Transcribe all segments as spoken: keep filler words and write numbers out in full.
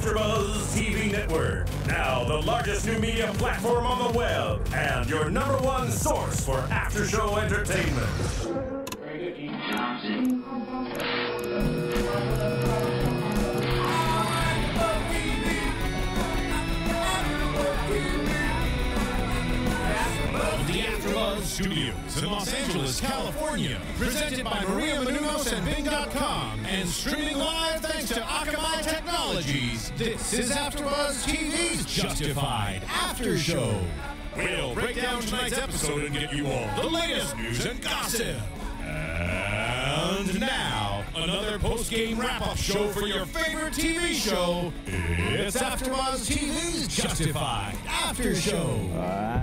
Afterbuzz T V Network, now the largest new media platform on the web, and your number one source for after-show entertainment. The AfterBuzz Studios in Los Angeles, California, presented by Maria Menounos and Bing dot com, and streaming live thanks to Akamai Technologies. This is AfterBuzz T V's Justified After Show. We'll break down tonight's episode and get you all the latest news and gossip. And now, another post-game wrap-up show for your favorite T V show. It's AfterBuzz T V's Justified After Show.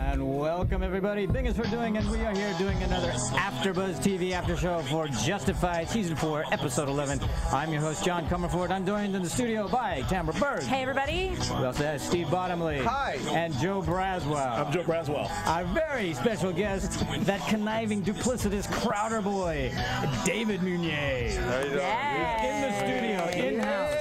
And welcome, everybody. Bing is for doing, and we are here doing another AfterBuzz T V After Show for Justified Season four, Episode eleven. I'm your host, John Comerford. I'm joined in the studio by Tamara Berg. Hey, everybody. We also have Steve Bottomley. Hi. And Joe Braswell. I'm Joe Braswell. Our very special guest, that conniving, duplicitous Crowder boy, David Meunier. How you doing? In the studio, in-house.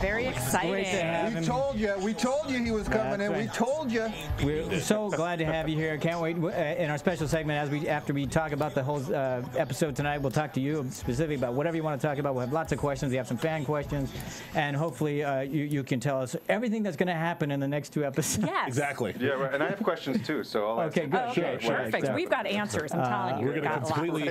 Very exciting. We told you. We told you he was coming in. We told you. We're so glad to have you here. Can't wait. In our special segment, as we after we talk about the whole uh, episode tonight, we'll talk to you specifically about whatever you want to talk about. We'll have lots of questions. We have some fan questions, and hopefully uh, you you can tell us everything that's going to happen in the next two episodes. Yes. Exactly. Yeah. Right. And I have questions too. So I'll okay. Good. Oh, okay. Sure, sure. Perfect. So, we've got answers. I'm telling uh, you. We're going to completely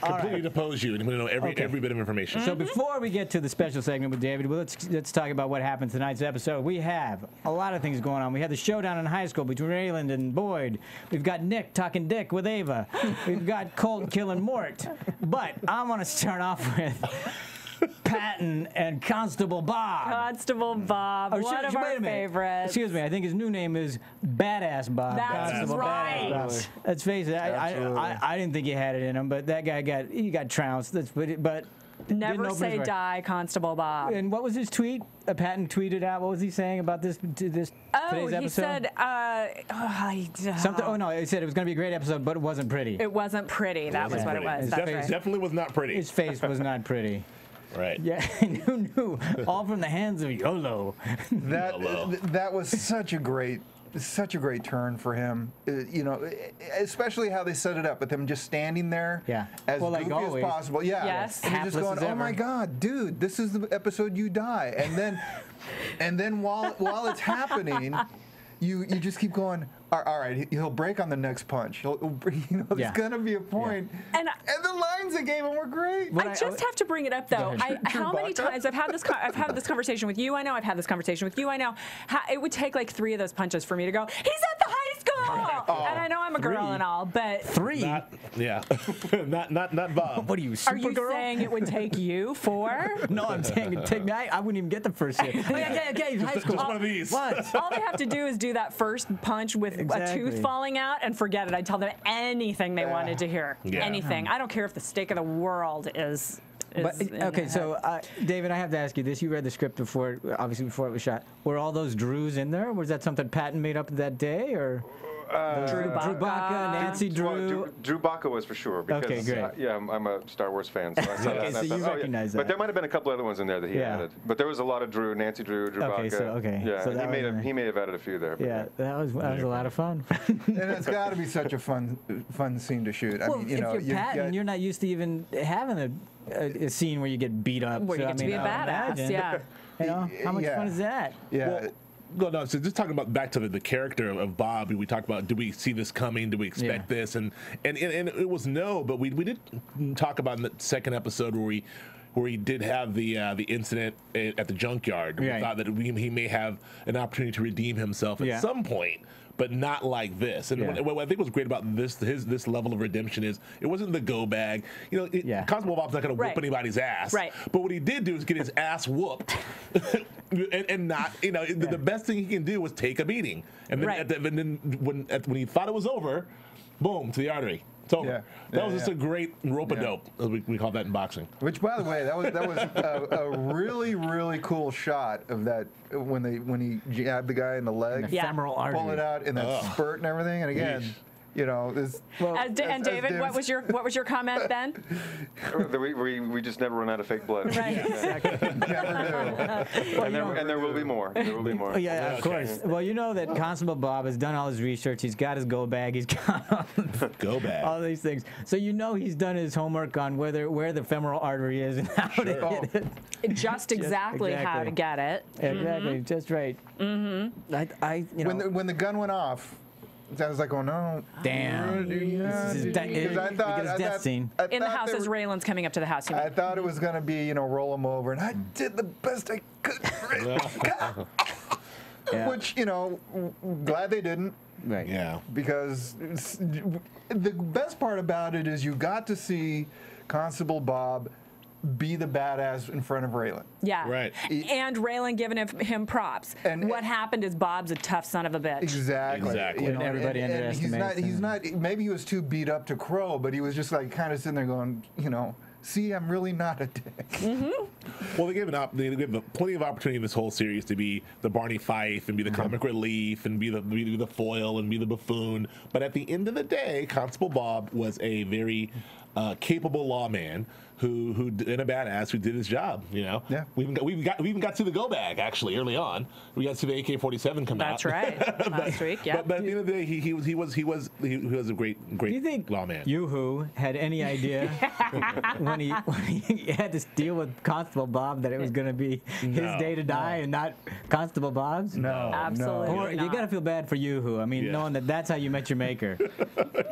completely right. depose you, and we know every okay. every bit of information. So mm-hmm. before we get to the special segment with David, well, let's let's. talk about what happened tonight's episode. We have a lot of things going on. We had the showdown in high school between Raylan and Boyd. We've got Nick talking dick with Ava. We've got Colt killing Mort. But I want to start off with Patton and Constable Bob. Constable Bob, oh, one of our favorites. Excuse me, I think his new name is Badass Bob. That's Constable right. Badass. Let's face it, I, I, I, I didn't think he had it in him, but that guy got he got trounced. Let's put it, but. Never say die, Constable Bob. And what was his tweet? Uh, Patton tweeted out. What was he saying about this? This oh, today's episode? he said uh, oh, he, uh, something. Oh no, he said it was going to be a great episode, but it wasn't pretty. It wasn't pretty. That was what it was. That's right. Definitely was not pretty. His face was not pretty. Right. Yeah. Who knew? All from the hands of YOLO. That YOLO. That was such a great. Such a great turn for him, uh, you know, especially how they set it up with him just standing there yeah. as well, goofy like as possible. Yeah, yes. And just going, oh my God, dude, this is the episode you die. And then, and then while while it's happening, you you just keep going. All right, he'll break on the next punch. He'll, you know, there's yeah. gonna be a point. Yeah. And, and the lines they gave him were great. When I just I, have to bring it up though. I, how many times I've had this? I've had this conversation with you. I know I've had this conversation with you. I know. How, it would take like three of those punches for me to go. He's at the high school. Oh, and I know I'm a girl three. and all, but three. Not, yeah. not not not Bob. What are you? Super are you girl? saying it would take you four? No, I'm saying it take me. I, I wouldn't even get the first hit. Okay, okay, okay. High school. Just all, one of these. Once. All they have to do is do that first punch with. Exactly. A tooth falling out and forget it. I'd tell them anything they yeah. wanted to hear. Yeah. Anything. I don't care if the stake of the world is. is but, okay, so uh, David, I have to ask you this. You read the script before, obviously before it was shot. Were all those Drews in there? Was that something Patton made up that day, or? Uh, Drew Baca, uh, Nancy Drew. Well, Drew, Drew Baca was for sure. Because, okay, great. Uh, yeah, I'm, I'm a Star Wars fan, so I saw okay, that. So that, you that. recognize oh, yeah. that. But there might have been a couple other ones in there that he yeah. added. But there was a lot of Drew, Nancy Drew, Drew okay, Baca. So, okay, yeah, so he, may have, he may have added a few there. But yeah, yeah, that was that was a lot of fun. And it's got to be such a fun fun scene to shoot. I well, mean, you if know, you're Patton, you're not used to even having a, a, a scene where you get beat up. Where so, you get I mean, to be a badass, yeah. You know, how much fun is that? Yeah. No, no. So just talking about back to the, the character of Bob, we talked about. Do we see this coming? Do we expect yeah. this? And, and and and it was no, but we we did talk about in the second episode where we where he did have the uh, the incident at the junkyard. Right. We thought that we, he may have an opportunity to redeem himself at yeah. some point. But not like this. And yeah. what I think was great about this his this level of redemption is it wasn't the go bag. You know, it, yeah. Constable Bob's not going to whoop right. anybody's ass. Right. But what he did do is get his ass whooped, and, and not you know yeah. the, the best thing he can do was take a beating. And then, right. at the, and then when at, when he thought it was over, boom to the artery. It's over. Yeah. That yeah, was yeah. just a great rope a dope, yeah. as we, we call that in boxing. Which, by the way, that was that was a, a really really cool shot of that when they when he jabbed the guy in the leg, the yeah. femoral artery, pull it out, and that oh. spurt and everything. And again, Yeesh. you know, is well, as, as, and David, as what was your what was your comment then? we, we we just never run out of fake blood. Right. Exactly. Never do. And there, and there will be more. There will be more. Yeah, yeah, of course. Well, you know that Constable Bob has done all his research. He's got his go bag. He's got go bag. All these things. So you know he's done his homework on whether where the femoral artery is and how sure. to oh. hit it. Just exactly, exactly how to get it. Exactly. Mm-hmm. Just right. Mm-hmm. I, I, you know. When the, when the gun went off, I was like, oh no. Damn. Yeah, this is de it, I thought, I death thought, scene. I in the house as Raylan's coming up to the house. You know? I thought it was going to be, you know, roll him over. And I did the best I could. Yeah. Which, you know, glad they didn't. Right. Yeah. Because the best part about it is you got to see Constable Bob be the badass in front of Raylan. Yeah. Right. And Raylan giving him props. And what happened is Bob's a tough son of a bitch. Exactly. Exactly. You know, and everybody and, and underestimates he's not, him. He's not, maybe he was too beat up to crow, but he was just like kind of sitting there going, you know, see, I'm really not a dick. Mm-hmm. Well, they gave, an op they gave plenty of opportunity in this whole series to be the Barney Fife and be the mm-hmm. comic relief and be the, be the foil and be the buffoon. But at the end of the day, Constable Bob was a very uh, capable lawman who who and a badass who did his job. You know. Yeah. We even got we even got we even got to the go bag actually early on. We got to the A K forty-seven come That's out. That's right. Last but, week. Yeah. But, but at the end of the day, he, he was he was he was he was a great great. Do you think lawman Yoo-Hoo had any idea when he when he had to deal with Constable Bob that it was going to be no, his day to die no. and not Constable Bob's? No. Absolutely. No. Or you got to feel bad for Yoo-Hoo. I mean, yeah. knowing that that's how you met your maker.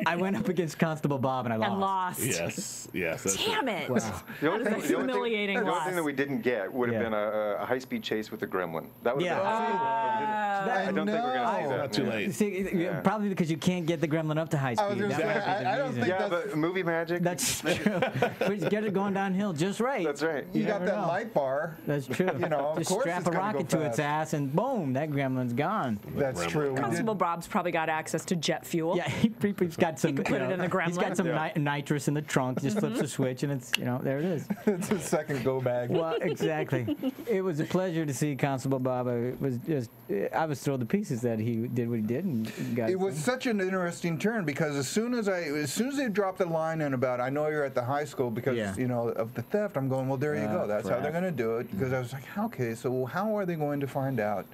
I went up against Constable Bob and I lost. And lost. Yes. Yes. That's Damn it. it. Wow. The only thing, the only thing, the only thing that we didn't get would have yeah. been a, a high-speed chase with the gremlin. That would have yeah. been. Uh, I don't no. think we're going to see that. Not too yeah. late. See, yeah. Probably because you can't get the gremlin up to high speed. I, that I, I don't think yeah, that's but movie magic. That's true. We just get it going downhill just right. That's right. You, you got that know. light bar. That's true. You know, just of strap a rocket to its ass and boom, that gremlin's gone. That's true. Constable Bob's probably got access to jet fuel. Yeah, he's got some. He could put it in the gremlin. He's got some nitrous in the trunk. Just flips a switch and it's. You know, there it is. It's his second go bag. Well, exactly. It was a pleasure to see Constable Bob. It was just, I was thrilled to pieces that he did what he did and got. It was thing. such an interesting turn because as soon as I, as soon as they dropped the line in about, I know you're at the high school because yeah. you know of the theft. I'm going, well, there uh, you go. That's crap. How they're going to do it. Because I was like, okay, so how are they going to find out?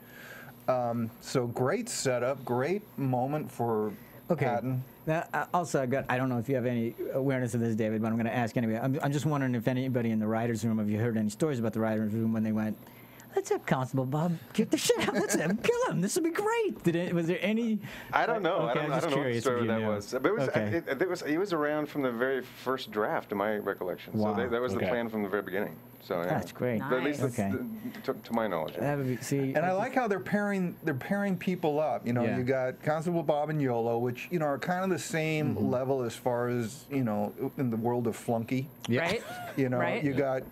Um, so great setup, great moment for. Okay. Patton. Now, uh, also, I got—I don't know if you have any awareness of this, David, but I'm going to ask anyway. I'm, I'm just wondering if anybody in the writers' room, have you heard any stories about the writers' room when they went, "Let's have Constable Bob get the shit out. Let's have him kill him. This would be great." Did it, was there any? I don't know. Okay, I don't, I don't know what story that knew. was. But it was. Okay. I, it, it was. He was around from the very first draft, in my recollection. Wow. So they, that was okay. the plan from the very beginning. So yeah. That's great. Nice. But at least that's okay. the, to, to my knowledge. Yeah. That would be, see, and I like how they're pairing they're pairing people up. You know, yeah. you got Constable Bob and YOLO, which you know are kind of the same mm-hmm. level as far as you know in the world of flunky. Yeah. Right. You know, right? you got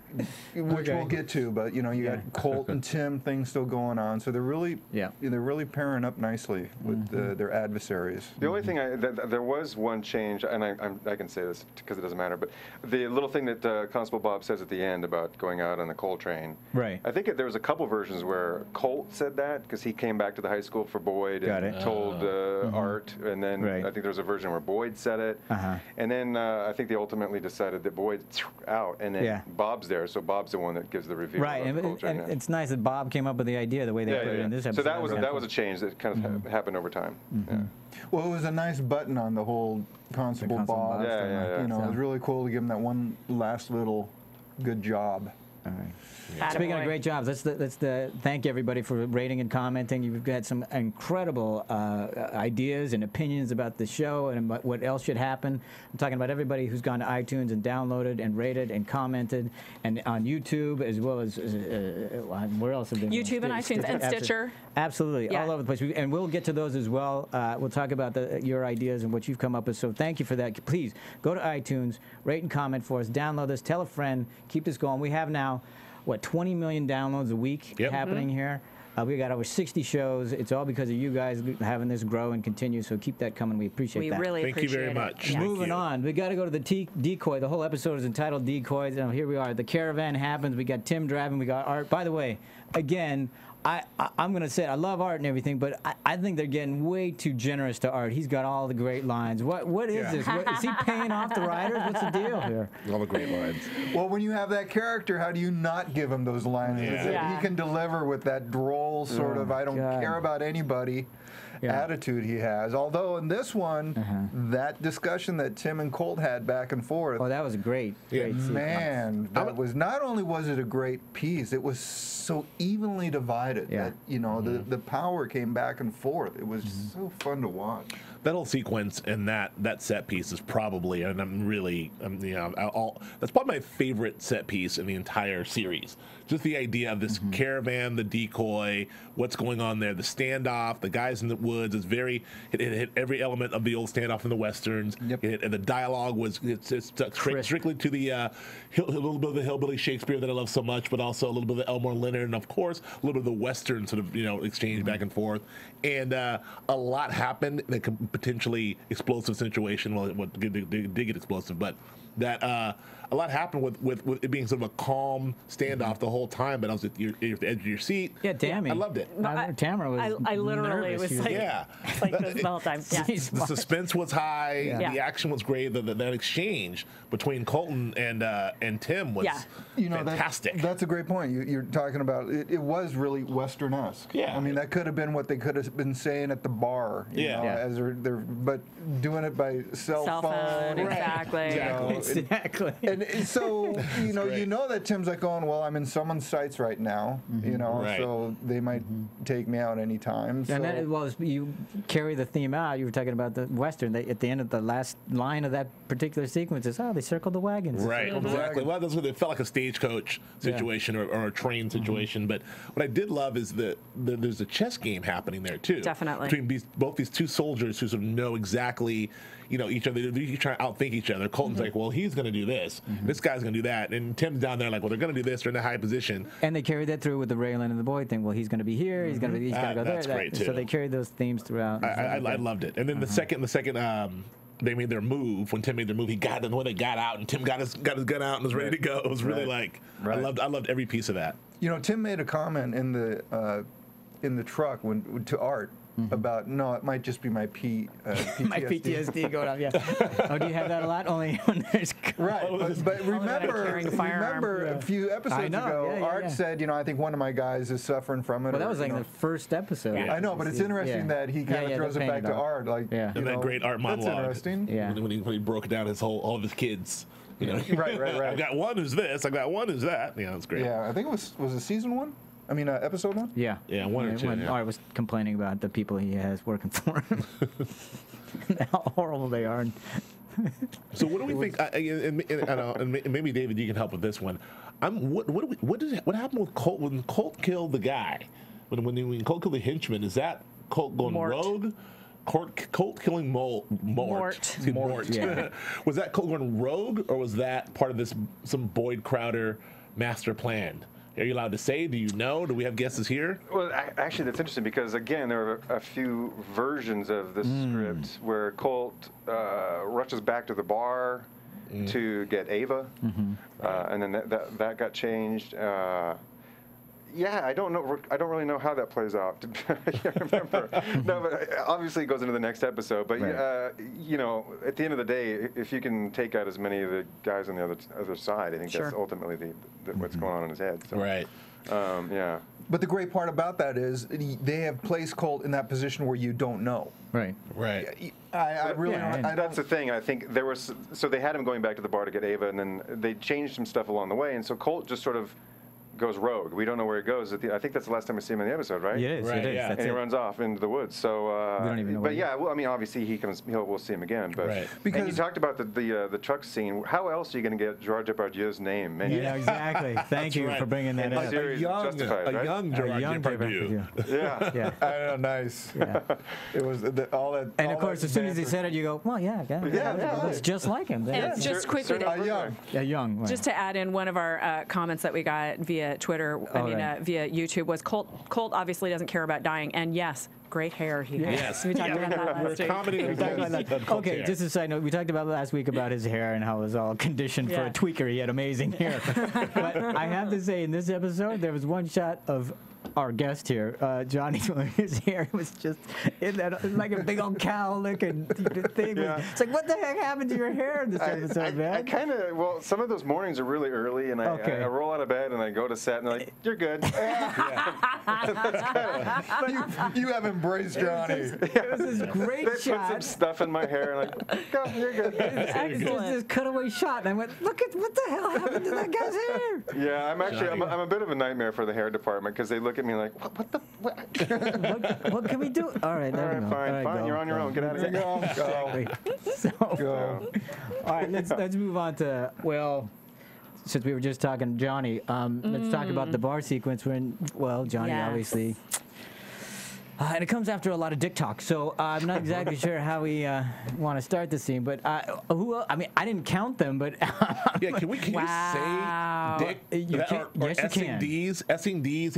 which okay. we'll get to, but you know, you yeah. got Colt and Tim things still going on. So they're really yeah they're really pairing up nicely with mm-hmm. the, their adversaries. The only thing I th there was one change, and I I'm, I can say this because it doesn't matter, but the little thing that uh, Constable Bob says at the end about going out on the Colt train. Right. I think it, there was a couple versions where Colt said that because he came back to the high school for Boyd Got and it. told uh, mm-hmm. Art, and then right. I think there was a version where Boyd said it, uh-huh. and then uh, I think they ultimately decided that Boyd's out, and then yeah. Bob's there, so Bob's the one that gives the reveal. Right, and, Colt train and it's nice that Bob came up with the idea the way they yeah, put yeah, it yeah. in this episode. So that was a, that was a change that kind of mm-hmm. ha happened over time. Mm-hmm. yeah. Well, it was a nice button on the whole Constable, the Constable Bob. Bob yeah, thing. Yeah, yeah. You know, so. It was really cool to give him that one last little. Good job. All right. Yeah. Speaking of great jobs, let's, let's uh, thank everybody for rating and commenting. You've got some incredible uh, ideas and opinions about the show and about what else should happen. I'm talking about everybody who's gone to iTunes and downloaded and rated and commented and on YouTube as well as uh, where else have they been? YouTube and iTunes and Stitcher. Absolutely. Yeah. All over the place. We, and we'll get to those as well. Uh, we'll talk about the, your ideas and what you've come up with. So thank you for that. Please go to iTunes, rate and comment for us, download this, tell a friend, keep this going. We have now what twenty million downloads a week yep. happening mm-hmm. here. Uh, we got over sixty shows. It's all because of you guys having this grow and continue. So keep that coming. We appreciate we that. We really Thank appreciate it. Thank you very much. Yeah. Moving you. on, we got to go to the t decoy. The whole episode is entitled Decoys. And here we are. The caravan happens. We got Tim driving. We got Art. By the way, again, I, I, I'm going to say it. I love Art and everything, but I, I think they're getting way too generous to Art. He's got all the great lines. What What is yeah. this? What, is he paying off the writers? What's the deal here? All the great lines. Well, when you have that character, how do you not give him those lines? Yeah. Yeah. He can deliver with that droll sort oh, of I don't God. care about anybody yeah. attitude he has. Although in this one, uh-huh. that discussion that Tim and Colt had back and forth. Oh, that was great. great yeah. Man, that I'm, was not only was it a great piece, it was so evenly divided. It, yeah. that, you know, mm-hmm. the, the power came back and forth. It was mm-hmm. so fun to watch. That whole sequence and that that set piece is probably, and I'm really, I'm, you know, all, that's probably my favorite set piece in the entire series. Just the idea of this mm-hmm. caravan, the decoy, what's going on there, the standoff, the guys in the woods. It's very, it, it hit every element of the old standoff in the westerns. Yep. It, and the dialogue was it's, it's uh, strictly to the uh, hill, a little bit of the hillbilly Shakespeare that I love so much, but also a little bit of the Elmore Leonard, and of course a little bit of the western sort of, you know, exchange mm-hmm. back and forth. And uh, a lot happened that could potentially explosive situation. Well, it did, did get explosive, but that uh, a lot happened with, with, with it being sort of a calm standoff mm-hmm. the whole time. But I was at, your, at the edge of your seat. Yeah, Tammy, I loved it. I, I, Tamara was. I, I literally nervous. was like, yeah, like this the whole time. Yeah. The suspense was high. Yeah. The yeah. action was great. The, the, that exchange between Colton and uh, and Tim was yeah. you know, fantastic. That, that's a great point. You, you're talking about it, it was really Western-esque. Yeah, I mean that could have been what they could have been saying at the bar. You yeah. know, yeah, as they're, they're but doing it by cell, cell phone. phone right. Exactly. You know, exactly. Exactly. And, and so, you know, great. you know that Tim's like going, well, I'm in someone's sights right now, mm-hmm. you know, right. so they might mm-hmm. take me out any time. So. And that, well, you carry the theme out. You were talking about the Western. They, at the end of the last line of that particular sequence is, oh, they circled the wagons. Right, mm-hmm. exactly. Well, that's what it felt like, a stagecoach situation yeah. or, or a train situation. Mm-hmm. But what I did love is that the, there's a chess game happening there, too. Definitely. Between these, both these two soldiers who sort of know exactly, you know, each other. They're trying to outthink each other. Colton's mm-hmm. like, well, he's going to do this. Mm-hmm. This guy's going to do that. And Tim's down there like, well, they're going to do this. They're in a high position. And they carried that through with the Raylan and the Boyd thing. Well, he's going to be here. Mm-hmm. He's going to he's uh, go there. That's great, too. So they carried those themes throughout. I, I, I loved it. And then uh-huh. the second, the second, um, they made their move. When Tim made their move, he got them. When they got out, and Tim got his got his gun out and was ready right. to go. It was really right. like right. I loved I loved every piece of that. You know, Tim made a comment in the uh, in the truck when to Art. Mm-hmm. About no, it might just be my P, uh, P T S D. My P T S D going on. Yeah. Oh, do you have that a lot? Only when there's right. But, but remember, remember yeah. a few episodes ago, yeah, yeah, Art yeah. said, you know, I think one of my guys is suffering from it. Well, or, that was like you know, the first episode. Yeah. I know, but it's interesting yeah. that he kind of yeah, yeah, throws it back it to Art, like yeah. you know, that great Art monologue. That's interesting. Yeah. When, he, when he broke down his whole all of his kids. You know, right, right, right. I've got one who's this. I've got one who's that. Yeah, that's great. Yeah, I think it was was it season one. I mean, uh, episode one? Yeah. Yeah, one yeah, or two. When yeah. Art was complaining about the people he has working for him and how horrible they are. So what do we think? I, and, and, I know, and maybe, David, you can help with this one. I'm, what, what, do we, what, did, what happened with Colt? When Colt killed the guy, when, when, when Colt killed the henchman, is that Colt going Mort. rogue? Colt, Colt killing Mol, Mort. Mort. Excuse, Mort. Mort. Yeah. Was that Colt going rogue, or was that part of this some Boyd Crowder master plan? Are you allowed to say? Do you know? Do we have guesses here? Well, actually, that's interesting because, again, there are a few versions of this mm. script where Colt uh, rushes back to the bar mm. to get Ava, mm-hmm. uh, and then that, that, that got changed. Uh, yeah, I don't know. I don't really know how that plays out. I can't remember. No, but obviously it goes into the next episode. But, right. uh, you know, at the end of the day, if you can take out as many of the guys on the other other side, I think sure. that's ultimately the, the, what's going on in his head. So, right. Um, yeah. But the great part about that is they have placed Colt in that position where you don't know. Right. Right. I, I really yeah, don't, I That's don't. the thing. I think there was... So they had him going back to the bar to get Ava, and then they changed some stuff along the way. And so Colt just sort of... goes rogue. We don't know where he goes. I think that's the last time we see him in the episode, right? Yeah, it is. Right, it is. Yeah. And he it. runs off into the woods. So, uh, we don't even know but yeah, well, I mean, obviously he comes. He'll, we'll see him again. But right. because and you talked about the the, uh, the truck scene. How else are you going to get Gerard Depardieu's name? Man? Yeah, exactly. Thank you right. for bringing that up. A young, right? a young Gerard, a young Depardieu. Depardieu. Yeah. yeah. I know. Nice. Yeah. It was the, all that. And all of course, as soon as he said it, you go, well, yeah, yeah, yeah, yeah, yeah. That's just like him. And just quickly, young. Just to add in one of our comments that we got via Twitter, I mean, uh, via YouTube, was Colt, Colt obviously doesn't care about dying, and yes, great hair he has. Yes. We talked yeah, about that last week. Comedy we talked about that. Okay, hair. Just a side note. We talked about last week about his hair and how it was all conditioned yeah. for a tweaker. He had amazing hair. But I have to say, in this episode, there was one shot of our guest here, uh, Johnny, his hair was just in that, like a big old cow-looking thing. Yeah. It's like, what the heck happened to your hair in this episode, I, I, man? I kind of, well, some of those mornings are really early, and I, okay. I, I roll out of bed, and I go to set, and they're like, you're good. Yeah. That's kinda, you, you have embraced Johnny. It was this, yeah. it was this great they shot. They put some stuff in my hair, and I'm like, go, you're good. It was this cutaway shot, and I went, look at what the hell happened to that guy's hair? Yeah, I'm actually, I'm, I'm a bit of a nightmare for the hair department, because they look at me like, what, what the? What? what, what can we do? All right, there all right, we go. Fine, all right, fine. Go, you're on your go. Own. Get out of here. Go, go. So, go. All right, let's let's move on to well. Since we were just talking to Johnny, um, mm. let's talk about the bar sequence when well, Johnny yes. obviously, uh, and it comes after a lot of dick talk. So uh, I'm not exactly sure how we uh, want to start the scene, but uh, who? Else? I mean, I didn't count them, but yeah, can we can wow. you say dick? You that, can, or, or yes, S you can. D's, S'ing D's,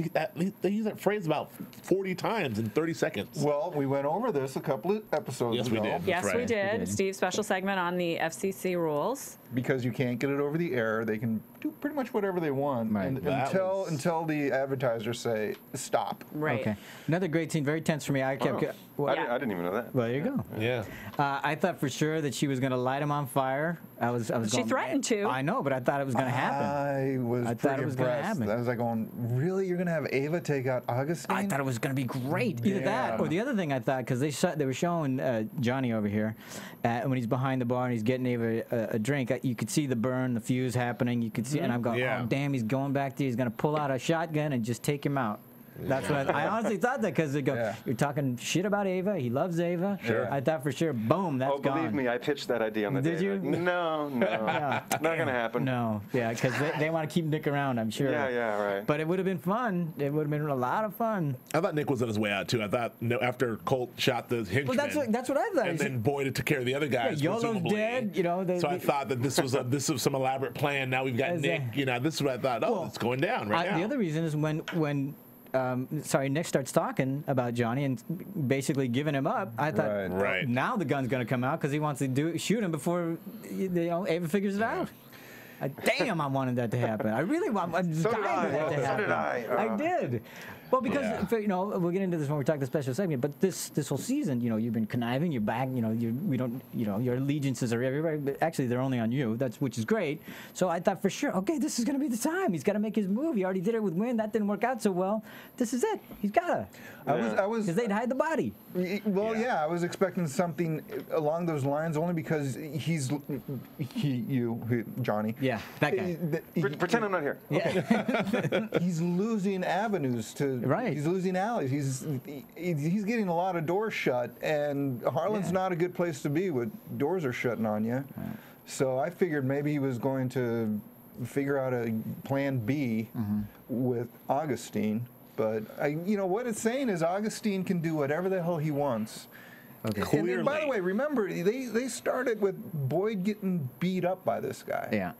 they use that phrase about forty times in thirty seconds. Well, we went over this a couple of episodes yes, ago. We did. Yes, right. we did. Yes, we did. Steve's special segment on the F C C rules. Because you can't get it over the air, they can do pretty much whatever they want right. and, until was... until the advertisers say stop. Right. Okay. Another great scene, very tense for me. I kept. Oh. Well, I, yeah. didn't, I didn't even know that. Well, there you go. Yeah. Uh, I thought for sure that she was going to light him on fire. I was. I was. She going, threatened to. I know, but I thought it was going to happen. I was. I thought it was going to happen. I was like, going, really? You're going to have Ava take out Augustine? I thought it was going to be great. Either yeah. that or the other thing I thought, because they shot, they were showing uh, Johnny over here, uh, when he's behind the bar and he's getting Ava a, a drink. I, you could see the burn, the fuse happening. You could see, and I'm going, yeah. oh damn, he's going back there. He's going to pull out a shotgun and just take him out. That's yeah. what I, I honestly thought that because they go, yeah. you're talking shit about Ava. He loves Ava. Sure. I thought for sure, boom, that's oh, gone. Oh, believe me, I pitched that idea on the Did day. Did you? Like, no, no, yeah. not gonna happen. No, yeah, because they, they want to keep Nick around, I'm sure. Yeah, yeah, right. But it would have been fun. It would have been a lot of fun. I thought Nick was on his way out too. I thought no, after Colt shot the henchman. Well, that's what, that's what I thought. And then Boyd took care of the other guys. Yeah, YOLO's dead. You know. They, so they, I thought that this was a, this was some elaborate plan. Now we've got Nick. A, you know, this is what I thought. Oh, well, it's going down right I, now. The other reason is when when. Um, sorry, Nick starts talking about Johnny and basically giving him up. I thought right. Right. now the gun's gonna come out because he wants to do shoot him before you know Ava figures it yeah. out. I, damn, I wanted that to happen. I really wanted so that well, to happen. So did I. Uh, I did. Well, because yeah. for, you know we'll get into this when we talk the special segment. But this this whole season, you know, you've been conniving. You're back. You know, you we don't. You know, your allegiances are everywhere. But actually, they're only on you. That's which is great. So I thought for sure, okay, this is gonna be the time. He's gotta make his move. He already did it with Winn. That didn't work out so well. This is it. He's gotta. Yeah. I was. I was. Because they'd hide the body. Well, yeah. yeah, I was expecting something along those lines only because he's he you he, Johnny. Yeah. That guy. He, he, Pretend I'm not here. Yeah. Okay. He's losing avenues to. Right. He's losing alleys. He's he's getting a lot of doors shut, and Harlan's yeah. not a good place to be when doors are shutting on you. Right. So I figured maybe he was going to figure out a plan B mm-hmm. with Augustine. But I, you know what it's saying is Augustine can do whatever the hell he wants. Okay. And then, by the way, remember they they started with Boyd getting beat up by this guy. Yeah.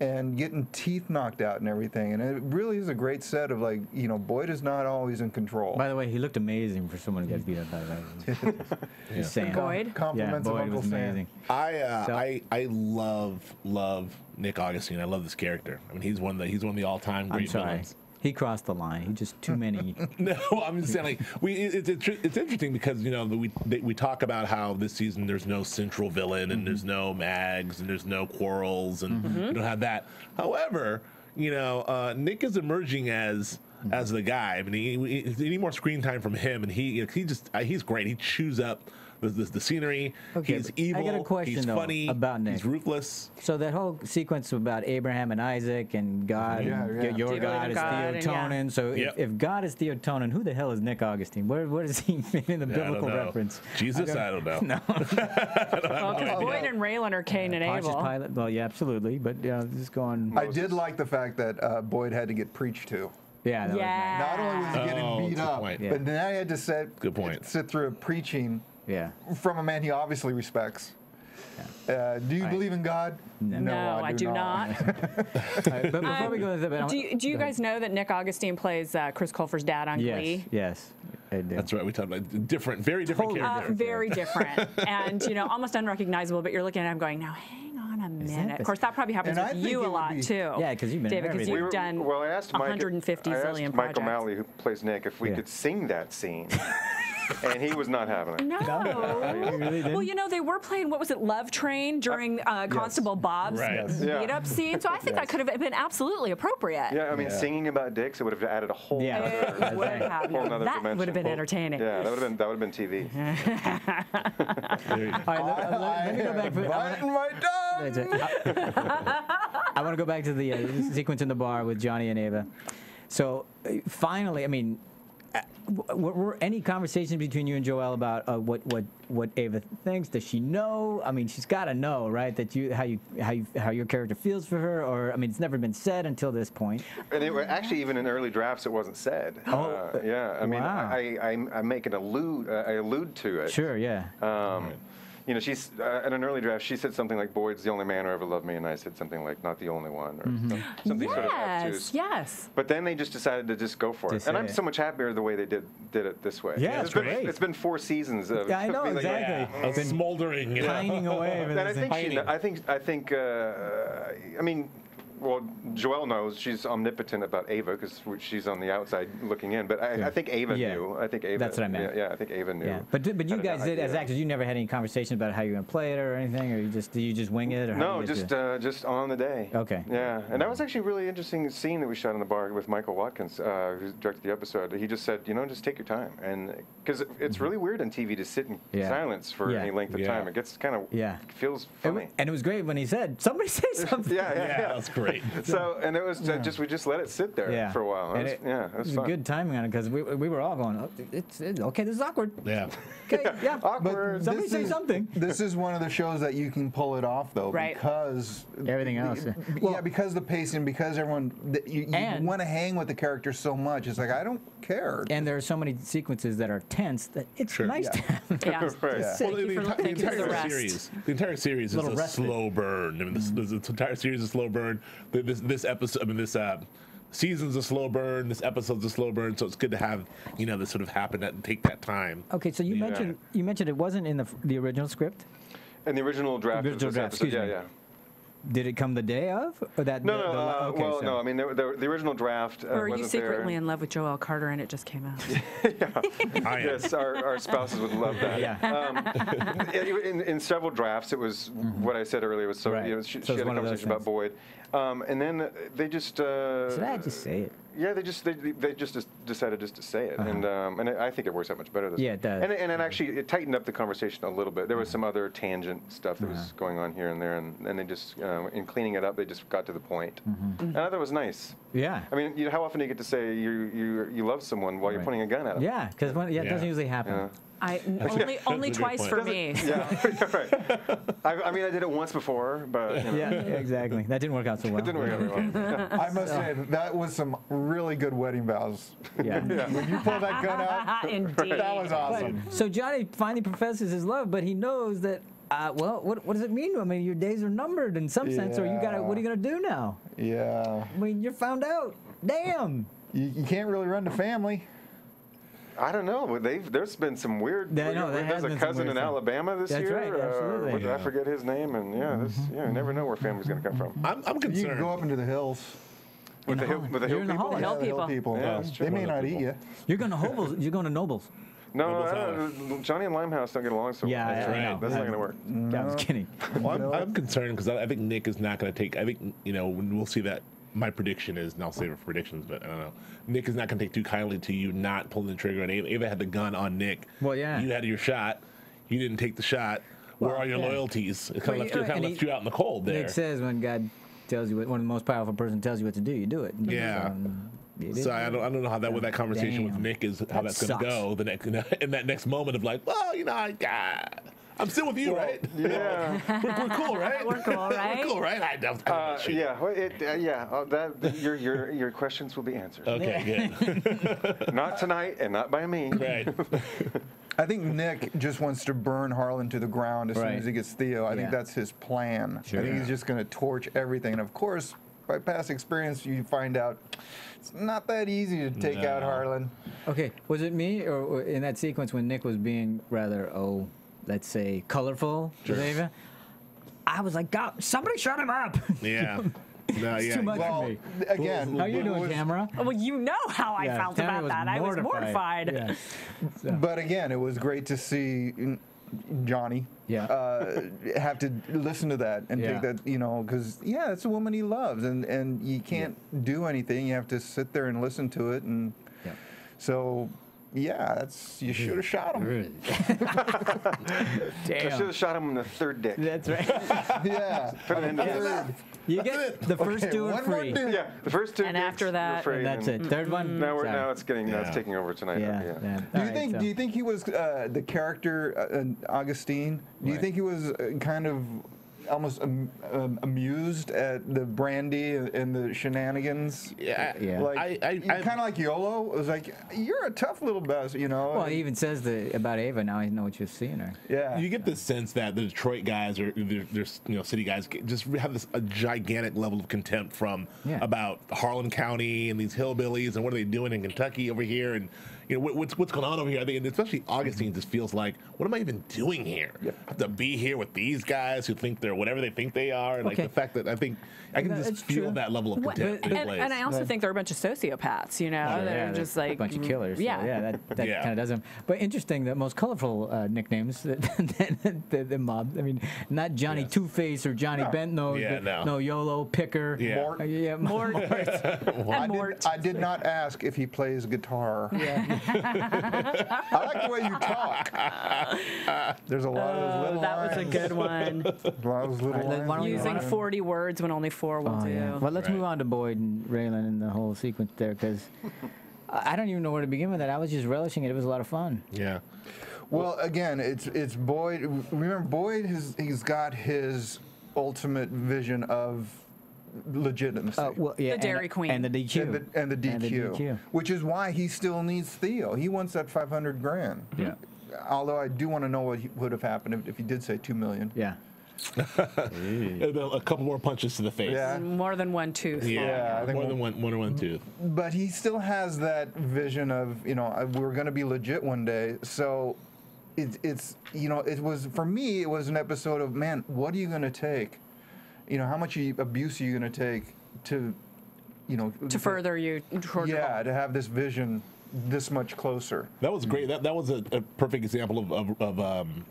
And getting teeth knocked out and everything. And it really is a great set of, like, you know, Boyd is not always in control. By the way, he looked amazing for someone to get beat up by that. He's saying. Boyd? Compliments yeah, Boyd of Uncle was amazing. Sam. I, uh, so, I, I love, love Nick Augustine. I love this character. I mean, he's one of the, he's one of the all-time great villains. He crossed the line. He just too many. No, I'm just saying, like, we. It's it, it's interesting because you know we they, we talk about how this season there's no central villain and mm-hmm. there's no Mags and there's no quarrels and mm-hmm. we don't have that. However, you know, uh, Nick is emerging as mm-hmm. as the guy. I mean, he, he, he need more screen time from him, and he he just uh, he's great. He chews up. The, the, the scenery. Okay, he's evil. I got a question, he's though, funny about Nick. He's ruthless. So that whole sequence about Abraham and Isaac and God, yeah, and yeah. your God, God is Theotonin. Yeah. So yep. if, if God is Theotonin, who the hell is Nick Augustine? Where where does he fit in the yeah, biblical I reference? Jesus, I, I don't know. No. I don't well, because Boyd and Raylan are Cain yeah, and Abel. Pilate. Well, yeah, absolutely. But yeah, just going. I did like the fact that uh, Boyd had to get preached to. Yeah. That yeah. was nice. Not only was he getting oh, beat up, point. But then I had to sit, good point. sit through a preaching. Yeah. From a man he obviously respects. Yeah. Uh, do you I, believe in God? No, no, no I, I do not. Right, but um, go to the, do you, do you guys know that Nick Augustine plays uh, Chris Colfer's dad on yes, Glee? Yes. I do. That's right. We talked about different, very different totally characters. Uh, very different, and you know, almost unrecognizable. But you're looking at him going, now hang on a minute. Of course, that probably happens and with you a lot be, too. Yeah, because you've been David, because you've we done well, I asked one hundred fifty Mike, zillion I asked Michael Malley, who plays Nick, if we yeah. could sing that scene. And he was not having it. No. Really well, you know, they were playing, what was it, Love Train during uh, Constable yes. Bob's right. yes. beat-up yeah. scene. So I think yes. that could have been absolutely appropriate. Yeah, I mean, yeah. singing about dicks, it would have added a whole yeah. other, would have. Whole other that dimension. That would have been entertaining. Yeah, that would have been, that would have been T V. All right, let, let, let me go back. For, I, wanna, I, I want to go back to the uh, sequence in the bar with Johnny and Ava. So uh, finally, I mean, Uh, were any conversations between you and Joelle about uh, what what what Ava thinks? Does she know? I mean, she's got to know, right? That you how you how you how your character feels for her, or I mean, it's never been said until this point. And it, actually, even in early drafts, it wasn't said. Oh, uh, yeah. I mean, wow. I, I I make an allude uh, I allude to it. Sure, yeah. Um, You know, she's uh, in an early draft. She said something like, "Boyd's the only man who ever loved me," and I said something like, "Not the only one," or mm-hmm. some, something yes, sort of obtuse. Yes. But then they just decided to just go for just it, and I'm it. so much happier the way they did did it this way. Yeah, it's, it's great. Been, it's been four seasons of yeah, I know exactly. Like, yeah. Yeah. It's been smoldering, you know? Pining away. And I think she, I think I think uh, I mean. Well, Joelle knows. She's omnipotent about Ava because she's on the outside looking in. But I, yeah. I think Ava yeah. knew. I think Ava. That's what I meant. Yeah, yeah I think Ava knew. Yeah. But but you guys did, as actors, you never had any conversation about how you're gonna play it or anything, or you just do you just wing it? Or no, just uh, just on the day. Okay. Yeah, and that was actually a really interesting scene that we shot in the bar with Michael Watkins, uh, who directed the episode. He just said, you know, just take your time, and because it's really weird on T V to sit in yeah. silence for yeah. any length of yeah. time. It gets kind of yeah feels funny. It, and it was great when he said, somebody say something. yeah, yeah, yeah. yeah. That's great. So and it was yeah. just we just let it sit there yeah. for a while. It was, it, yeah, it was, it was fun. Good timing on it because we we were all going, oh, it's, it's okay. This is awkward. Yeah. Okay. Yeah. yeah. Awkward. But somebody say is, something. This is one of the shows that you can pull it off though, right. because everything else. The, yeah. Well, yeah, because the pacing, because everyone the, you, you want to hang with the character so much. It's like I don't care. And there are so many sequences that are tense that it's sure. nice yeah. to have. Yeah. yeah. Right. yeah. Well, the, the, enti the entire the series, the entire series a is a rested. slow burn. I mean, this, this entire series is a slow burn. This this episode, I mean, this uh, season's a slow burn. This episode's a slow burn, so it's good to have you know this sort of happen and take that time. Okay, so you yeah. mentioned you mentioned it wasn't in the the original script. In the original draft. The original draft. Excuse yeah, me. Yeah. Did it come the day of? Or that no, the, no, the, uh, okay, well, so. no. I mean, the, the, the original draft. Uh, or were you secretly there. in love with Joelle Carter and it just came out? yeah. Yes, our, our spouses would love that. Yeah. Um, in, in several drafts, it was mm-hmm. what I said earlier. Was so, right. you know, she, so she had a conversation about Boyd, um, and then they just. Uh, Should I just say it? Yeah, they just they, they just decided just to say it, uh-huh. and um, and I think it works out much better. This yeah, it does. And, and it actually it tightened up the conversation a little bit. There was some other tangent stuff that uh-huh. was going on here and there, and, and they just uh, in cleaning it up, they just got to the point. Mm-hmm. And I thought it was nice. Yeah. I mean, you know, how often do you get to say you you you love someone while right. you're pointing a gun at them? Yeah, because yeah, yeah, it doesn't usually happen. Yeah. I only yeah, only twice for me. Yeah, right. I, I mean, I did it once before, but you know. yeah, exactly. That didn't work out so well. It didn't work out very well. I must so. say that was some really good wedding vows. Yeah. yeah. When you pull that gun out, indeed. That was awesome. But, so Johnny finally professes his love, but he knows that. Uh, well, what, what does it mean to him? I mean, your days are numbered in some yeah. sense, or you gotta. What are you gonna do now? Yeah. I mean, you're found out. Damn. You, you can't really run to family. I don't know. They've, there's been some weird. Yeah, no, there there's a cousin in thing. Alabama this That's year. Right, absolutely. Uh, with, yeah. I forget his name, and yeah, this, yeah, you never know where family's going to come from. I'm, I'm concerned. You can go up into the hills. With the, the hill, with the hill people. The hill yeah, people. The hill people. Yeah, yeah, they may not people. eat you. You're going to Hobels. You're going to Nobles. No, uh, Johnny and Limehouse don't get along so well. Yeah, that's right. Know. That's yeah. not going to work. No. I was kidding. Well, I'm, I'm concerned because I, I think Nick is not going to take. I think you know we'll see that. My prediction is, and I'll save it for predictions, but I don't know. Nick is not going to take too kindly to you not pulling the trigger on Ava. Ava had the gun on Nick. Well, yeah. You had your shot. You didn't take the shot. Well, Where are your yeah. loyalties? It kind well, of left, you, kind of left he, you out in the cold there. Nick says when God tells you, what, when the most powerful person tells you what to do, you do it. Yeah. Um, So I don't, I don't know how that, with that conversation Damn. with Nick is, how that that's going to go the next, in that next moment of like, well, you know, I, uh, I'm still with you, well, right? Yeah. we're, we're cool, right? We're cool, right? we're cool, right? I, I uh, yeah, well, it, uh, yeah. Uh, that, your, your, your questions will be answered. Okay, yeah. good. Not tonight and not by me. Right. I think Nick just wants to burn Harlan to the ground as right. soon as he gets Theo. I yeah. think that's his plan. Sure. I think he's just going to torch everything. And, of course, by past experience, you find out it's not that easy to take no. out Harlan. Okay, was it me or in that sequence when Nick was being rather, oh, let's say, colorful sure. with Ava? I was like, God, somebody shut him up. Yeah. No, it's yeah. too much well, for me. Again, how are you doing, Tamara? Well, you know how I yeah, felt Tamara about that. Mortified. I was mortified. Yeah. So. But again, it was great to see Johnny yeah. uh, have to listen to that and yeah. take that, you know, because, yeah, it's a woman he loves, and, and you can't yeah. do anything. You have to sit there and listen to it. And yeah. so... Yeah, that's you should have shot him. Really? Damn. I should have shot him in the third dick. That's right. yeah. Put it in the third. You get it. the first okay, two are free. Yeah, the first two. And after that, free, and that's and it. Third one. Now we're sorry. now it's getting yeah. now it's taking over tonight. Yeah. yeah. yeah. Do you right, think so. do you think he was uh, the character uh, Augustine? Do you right. think he was uh, kind of almost um, um, amused at the brandy and the shenanigans? Yeah, yeah. Like, kind of like YOLO. It was like, you're a tough little bastard, you know? Well, he even says the, about Ava, now I know what you're seeing her. Yeah. You get the sense that the Detroit guys or their, their you know, city guys just have this a gigantic level of contempt from yeah. about Harlan County and these hillbillies and what are they doing in Kentucky over here and you know, what, what's what's going on over here? I think, and especially Augustine just feels like, what am I even doing here? Yeah. I have to be here with these guys who think they're whatever they think they are. And okay. like the fact that I think I can no, just feel true. that level of contempt. Well, and, and I also think they're a bunch of sociopaths, you know? Yeah, they're yeah, just they're like. A bunch of killers. Yeah. So yeah, that, that yeah. kind of doesn't. But interesting, the most colorful uh, nicknames that the mob, I mean, not Johnny yes. Two Face or Johnny no. Bent Nose. Yeah, no. no, YOLO, Picker. Yeah. Mort. Uh, yeah, Mort. Mort. I, did, I did not ask if he plays guitar. Yeah. I like the way you talk. There's a lot oh, of those little that lines. That was a good one. A lot of those little right, lines. Using forty words when only four will oh, do. Yeah. Well, let's right. move on to Boyd and Raylan and the whole sequence there, because I don't even know where to begin with that. I was just relishing it. It was a lot of fun. Yeah. Well, well again, it's it's Boyd. Remember, Boyd has he's got his ultimate vision of legitimacy. Uh, well, yeah, the Dairy and, Queen. And the D Q. And the, and the D Q. And the D Q. Which is why he still needs Theo. He wants that five hundred grand. Yeah. Although I do want to know what he would have happened if, if he did say two million. Yeah. A couple more punches to the face. Yeah. More than one tooth. Yeah. I think more than one, one or one tooth. But he still has that vision of, you know, we're going to be legit one day. So it, it's, you know, it was, for me, it was an episode of, man, what are you going to take? You know, how much abuse are you going to take to, you know... To further you... Yeah, to have this vision this much closer. That was great. That that was a, a perfect example of, of, of um,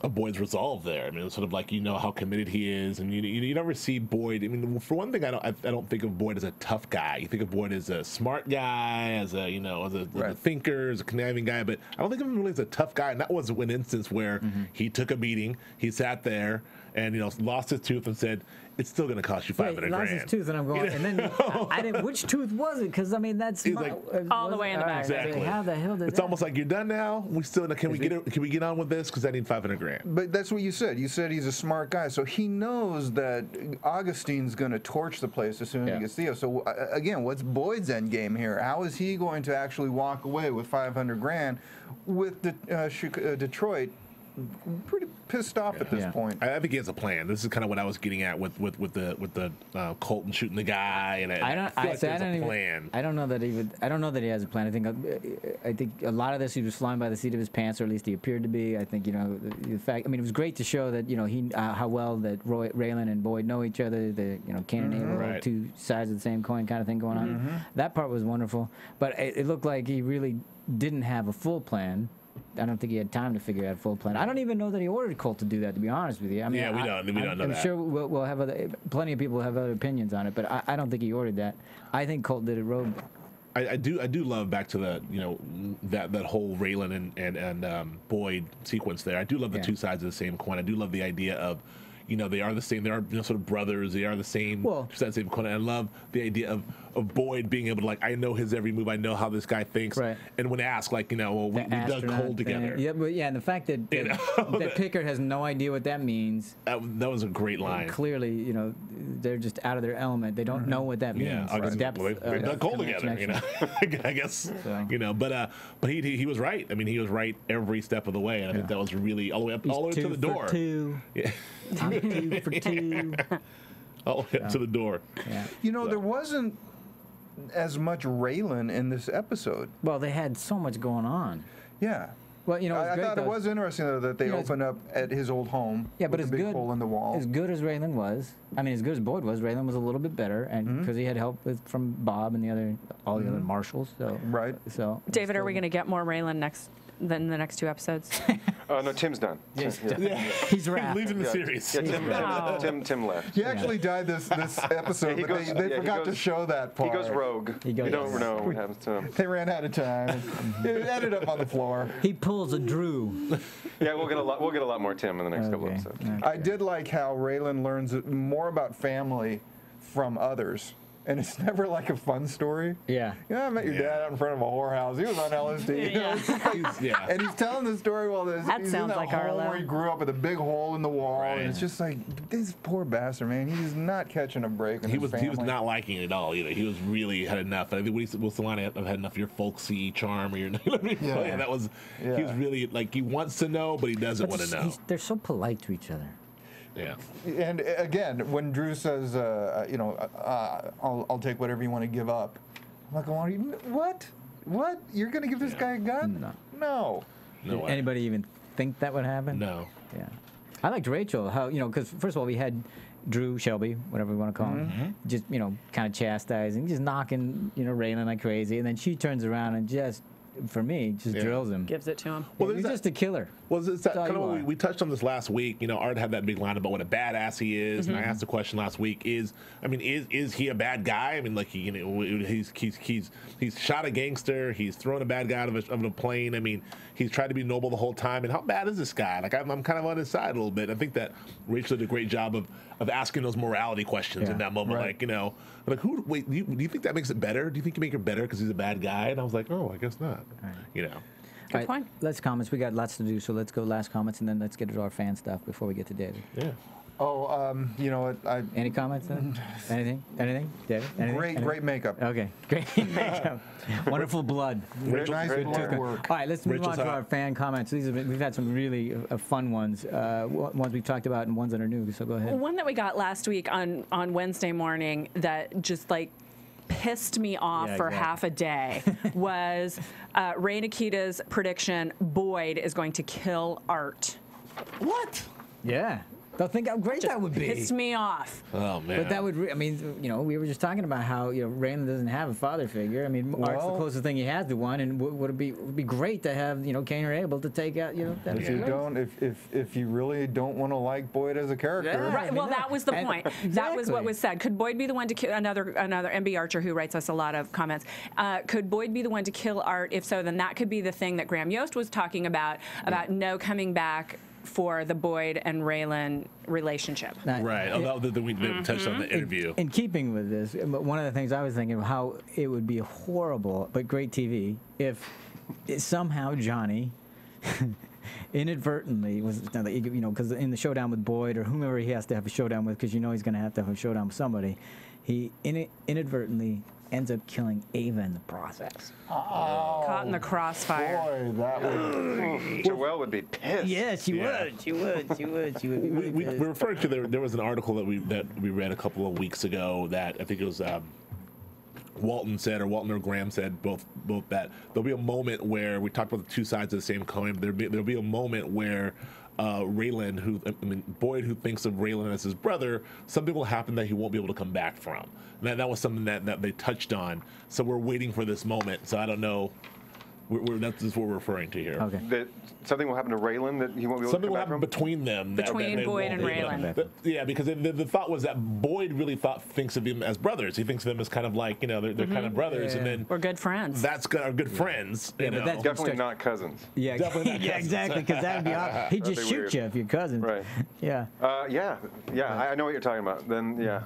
a Boyd's resolve there. I mean, it was sort of like, you know, how committed he is, and you you, you never see Boyd... I mean, for one thing, I don't, I, I don't think of Boyd as a tough guy. You think of Boyd as a smart guy, as a, you know, as a, right. as a thinker, as a conniving guy, but I don't think of him really as a tough guy, and that was an instance where mm-hmm. he took a beating, he sat there, and, you know, lost his tooth and said... It's still going to cost you five hundred grand. He lost his tooth, and I'm going, and then I, I didn't. Which tooth was it? Because I mean, that's my, like, all the way in the back. Exactly. I mean, how the hell did? It's that? Almost like you're done now. We still can Is we get it? Can we get on with this? Because I need five hundred grand. But that's what you said. You said he's a smart guy, so he knows that Augustine's going to torch the place as soon as yeah. he gets Theo. So uh, again, what's Boyd's end game here? How is he going to actually walk away with five hundred grand with the uh, uh, Detroit? Pretty pissed off yeah. at this yeah. point. I, I think he has a plan. This is kind of what I was getting at with with with the with the uh, Colt and shooting the guy. And I, I don't. I, I, like I don't even, plan. I don't know that he would, I don't know that he has a plan. I think. I, I think a lot of this he was flying by the seat of his pants, or at least he appeared to be. I think you know the, the fact. I mean, it was great to show that you know he uh, how well that Roy, Raylan and Boyd know each other. The you know Cain and Abel, right. two sides of the same coin kind of thing going on. Mm-hmm. That part was wonderful, but it, it looked like he really didn't have a full plan. I don't think he had time to figure out a full plan. I don't even know that he ordered Colt to do that, to be honest with you. I mean, yeah, we I, don't. We I, don't know I'm that. sure we'll, we'll have other, plenty of people have other opinions on it, but I, I don't think he ordered that. I think Colt did it rogue. I, I do. I do love back to the you know that that whole Raylan and and, and um, Boyd sequence there. I do love the yeah. two sides of the same coin. I do love the idea of. You know, they are the same. They are you know, sort of brothers. They are the same. Well, same corner. I love the idea of, of Boyd being able to, like, I know his every move. I know how this guy thinks. Right. And when asked, like, you know, well, we, we dug coal together. Yeah, but yeah, and the fact that, that, you know? that Pickard has no idea what that means. That, that was a great line. Clearly, you know, they're just out of their element. They don't mm-hmm. know what that means. Yeah, right. depth, well, they, they uh, dug coal together, you know. I guess, so. you know. But uh, but he, he he was right. I mean, he was right every step of the way. And I yeah. think that was really all the way up, He's all the way to the door. Two. Yeah. I'm two for two. all head so, to the door. Yeah. You know, so. there wasn't as much Raylan in this episode. Well, they had so much going on. Yeah. Well, you know, I, I thought though, it was interesting though that they you know, opened up at his old home. Yeah, but with as a big good hole in the wall. As good as Raylan was, I mean, as good as Boyd was, Raylan was a little bit better, and because mm-hmm. he had help with, from Bob and the other all the mm-hmm. other marshals. So right. So David, still, are we going to get more Raylan next than the next two episodes? Oh, uh, no, Tim's done. Yes, yeah. Yeah. He's wrapped. Leaving the yeah. series. Yeah, Tim, wow. Tim, Tim left. He actually yeah. died this this episode, yeah, he goes, but they, they yeah, forgot he goes, to show that part. He goes rogue. He goes, we don't know what happens to him. They ran out of time. It ended up on the floor. He pulls a Drew. Yeah, we'll get a lot. We'll get a lot more Tim in the next okay. couple episodes. Okay. I did like how Raylan learns more about family from others. And it's never like a fun story. Yeah. You know, I met your yeah. dad out in front of a whorehouse. He was on L S D. Yeah. You know? yeah. And he's telling the story while this. That he's sounds in that like home where he grew up with a big hole in the wall. Right. And it's just like, this poor bastard, man. He's not catching a break. He was family. He was not liking it at all either. He was really had enough. I think when he said, well, Solana, I've had enough of your folksy charm or your. yeah. yeah. That was. Yeah. He was really like, he wants to know, but he doesn't want to know. They're so polite to each other. Yeah. And again, when Drew says, uh, you know, uh, I'll, I'll take whatever you want to give up, I'm like, well, what? What? You're going to give this yeah. guy a gun? No. No. Did no anybody even think that would happen? No. Yeah. I liked Rachel, how, you know, because first of all, we had Drew, Shelby, whatever we want to call him, mm-hmm. just, you know, kind of chastising, just knocking, you know, Raylan like crazy. And then she turns around and just. For me, just yeah. drills him. Gives it to him. Well, yeah, he's that, just a killer. Well, it's that, kind of we, we touched on this last week. You know, Art had that big line about what a badass he is, mm-hmm. and I asked the question last week: Is I mean, is is he a bad guy? I mean, like he, you know, he's he's he's he's shot a gangster. He's thrown a bad guy out of a, of a plane. I mean, he's tried to be noble the whole time. And how bad is this guy? Like I'm, I'm kind of on his side a little bit. I think that Rachel did a great job of of asking those morality questions yeah, in that moment. Right. Like you know, like who? Wait, do you, do you think that makes it better? Do you think you make her better because he's a bad guy? And I was like, oh, I guess not. Right. You know. Good right, point. Let's comments. We got lots to do, so let's go last comments, and then let's get to our fan stuff before we get to David. Yeah. Oh, um, you know what? I, Any comments? Then? Anything? Anything? David? Anything? Great, Anything? great makeup. Okay, great makeup. Wonderful blood. Rachel's nice good work. work. All right, let's move Rachel's on to hot. our fan comments. These have been, we've had some really uh, fun ones, uh, ones we've talked about, and ones that are new. So go ahead. One that we got last week on on Wednesday morning that just like. pissed me off yeah, for yeah. half a day was uh, Ray Nikita's prediction: Boyd is going to kill Art. What? Yeah. They'll think how great just that would be. Pissed me off. Oh man. But that would. Re I mean, you know, we were just talking about how you know Raylan doesn't have a father figure. I mean, well, Art's the closest thing he has to one, and would it be would be great to have you know Cain or Abel to take out you know. That if you great. don't, if, if if you really don't want to like Boyd as a character, yeah, right? I mean, well, that was the point. Exactly. That was what was said. Could Boyd be the one to kill another another M B Archer who writes us a lot of comments? Uh, could Boyd be the one to kill Art? If so, then that could be the thing that Graham Yost was talking about about yeah. no coming back. For the Boyd and Raylan relationship. Right, although yeah. we didn't touch on the interview. In, in keeping with this, one of the things I was thinking of how it would be horrible, but great T V, if somehow Johnny inadvertently was, you know, because in the showdown with Boyd or whomever he has to have a showdown with, because you know he's going to have to have a showdown with somebody, he in, inadvertently ends up killing Ava in the process. Oh, caught in the crossfire. Boy, that would. Joelle would be pissed. Yeah, she yeah. would. She would. She would. She would. Be really we, we we're referring to there. There was an article that we that we read a couple of weeks ago that I think it was um, Walton said or Walton or Graham said both both that there'll be a moment where we talked about the two sides of the same coin. There'll be there'll be a moment where. Uh, Raylan, who I mean, Boyd, who thinks of Raylan as his brother, something will happen that he won't be able to come back from. And that, that was something that, that they touched on. So we're waiting for this moment. So I don't know. We're, we're, that's just what we're referring to here. Okay. That something will happen to Raylan that he won't be able something to come will back happen from? between them. Between that, that Boyd and Raylan. But, yeah, because the, the, the thought was that Boyd really thought thinks of them as brothers. He thinks of them as kind of like, you know, they're, they're mm-hmm. kind of brothers. Yeah. And then we're good friends. That's good, our good yeah. friends. Yeah, you know? That's definitely not cousins. Yeah, definitely not cousins. Yeah, exactly, because that would be odd. He'd just shoot weird. you if you're cousins. Right. Yeah. Uh, yeah, yeah, I, I know what you're talking about. Then, yeah.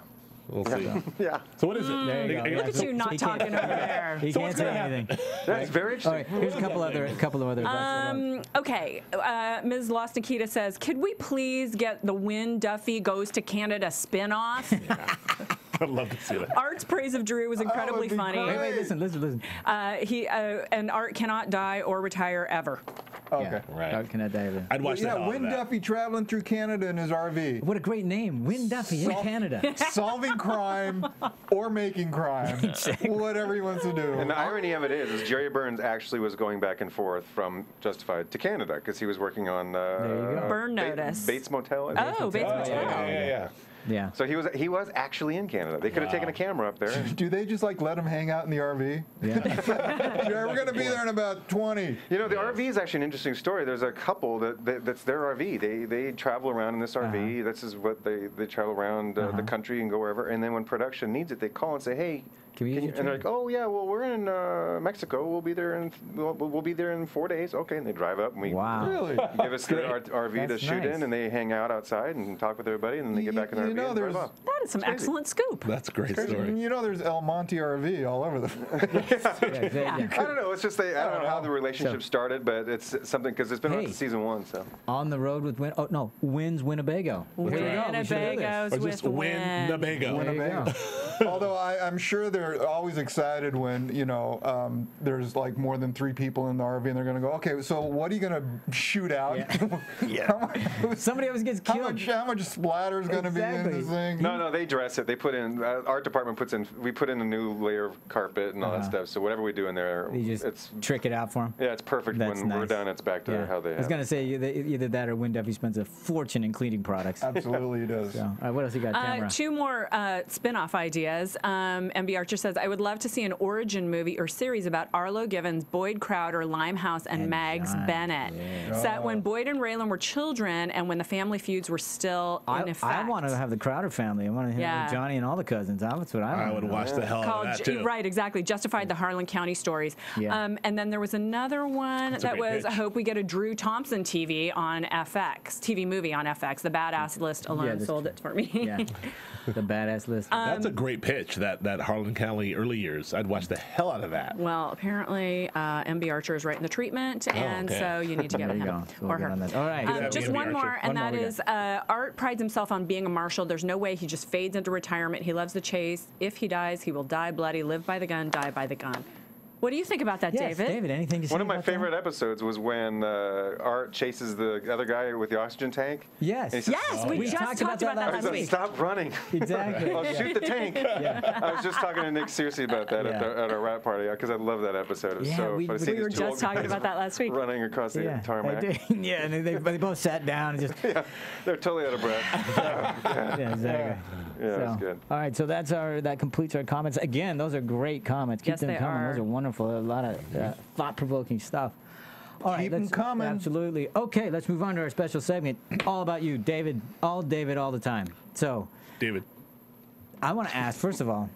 We'll see. Yeah. yeah. So what is it? Mm, look at you not talking over there. He so can't say anything. That's right. very interesting. All right. Here's a couple other, a couple of other. Um. Okay. Uh, Miz Lost Nikita says, "Could we please get the Winn Duffy Goes to Canada spinoff?" Yeah. I'd love to see that. Art's praise of Drew was incredibly oh, funny. Wait, wait, listen, listen, listen. Uh, he uh, and Art cannot die or retire ever. Okay. Yeah, right. Duncan Adalia. I'd watch yeah, that. Yeah, Winn Duffy traveling through Canada in his R V. What a great name, Winn Duffy Sol in Canada. Solving crime or making crime, exactly. Whatever he wants to do. And the irony of it is, is Jerry Burns actually was going back and forth from Justified to Canada because he was working on uh, there you go. Burn Notice, Bates, Bates Motel. Is oh, Bates Motel. Oh, yeah, yeah, yeah. yeah. Yeah. So he was he was actually in Canada. They could have wow. taken a camera up there. Do they just like let him hang out in the R V? Yeah. We're gonna be there in about twenty. You know, the yes. R V is actually an interesting story. There's a couple that, that that's their R V. They they travel around in this uh-huh. R V. This is what they they travel around uh, uh-huh. the country and go wherever. And then when production needs it, they call and say, hey. Can you, can you, and they're like, oh yeah, well we're in uh, Mexico. We'll be there in we'll, we'll be there in four days. Okay, and they drive up and we wow. really give us the R V That's to shoot nice. in, and they hang out outside and talk with everybody, and then they get back in their R V and drive off. That is some it's excellent crazy. scoop. That's a great it's story. Crazy. You know, there's El Monte R V all over the place. yeah. Yeah, yeah. Yeah. I don't know. It's just they, I don't know how the relationship so. started, but it's something because it's been hey, on season one. So on the road with Win. Oh no, Wynn's Winnebago. Winnebago's with Winn. Or just Winnebago. Winnebago. Although I, I'm sure there. They're always excited when, you know, um, there's like more than three people in the R V and they're going to go, okay, so what are you going to shoot out? Yeah. yeah. much, Somebody always gets killed. How much, how much splatter is going exactly. to be in this thing? No, no, they dress it. They put in, uh, art department puts in, we put in a new layer of carpet and all uh, that stuff. So whatever we do in there, you just it's, trick it out for them. Yeah, it's perfect. That's when nice. we're done, it's back to yeah. how they I was going to say either that or Winn Duffy spends a fortune in cleaning products. Absolutely he does. So, all right, what else you got, Tamara? Uh, two more uh, spin-off ideas. Um, M B R just says, I would love to see an origin movie or series about Arlo Givens, Boyd Crowder, Limehouse, and, and Mags John. Bennett. Yeah. Set when Boyd and Raylan were children and when the family feuds were still I, in effect. I want to have the Crowder family. I want to have yeah. Johnny and all the cousins. That's what I want I would know. watch the hell Called, out of that, too. Right, exactly. Justified the Harlan County stories. Yeah. Um, and then there was another one That's that was, pitch. I hope we get a Drew Thompson T V on F X, T V movie on F X. The Badass List alone yeah, sold it for me. Yeah. The Badass List. Um, That's a great pitch, that, that Harlan County early years. I'd watch the hell out of that. Well, apparently uh, M B Archer is right in the treatment, oh, and okay. so you need to get him go. So or we'll her. Get All right. Um, just one more, one and that is uh, Art prides himself on being a marshal. There's no way he just fades into retirement. He loves the chase. If he dies, he will die bloody. Live by the gun, die by the gun. What do you think about that, yes, David? David, anything to say One of my favorite that? episodes was when uh, Art chases the other guy with the oxygen tank. Yes. Says, yes, oh, we yeah. just talked, talked about that, that last week. Like, stop running. Exactly. I'll shoot the tank. Yeah. I was just talking to Nick seriously about that yeah. at, the, at our rap party because I love that episode. It was yeah, so we, we, we were just talking about that last week. Running across the yeah, tarmac. Yeah, and they, they both sat down and just. yeah, they're totally out of breath. yeah. yeah, exactly. Yeah, so, that's good. All right, so that's our that completes our comments. Again, those are great comments. Keep yes, them they coming. Are. Those are wonderful. A lot of uh, thought-provoking stuff. All right, Keep them coming. Absolutely. Okay, let's move on to our special segment. All about you, David. All David, all the time. So, David, I want to ask first of all,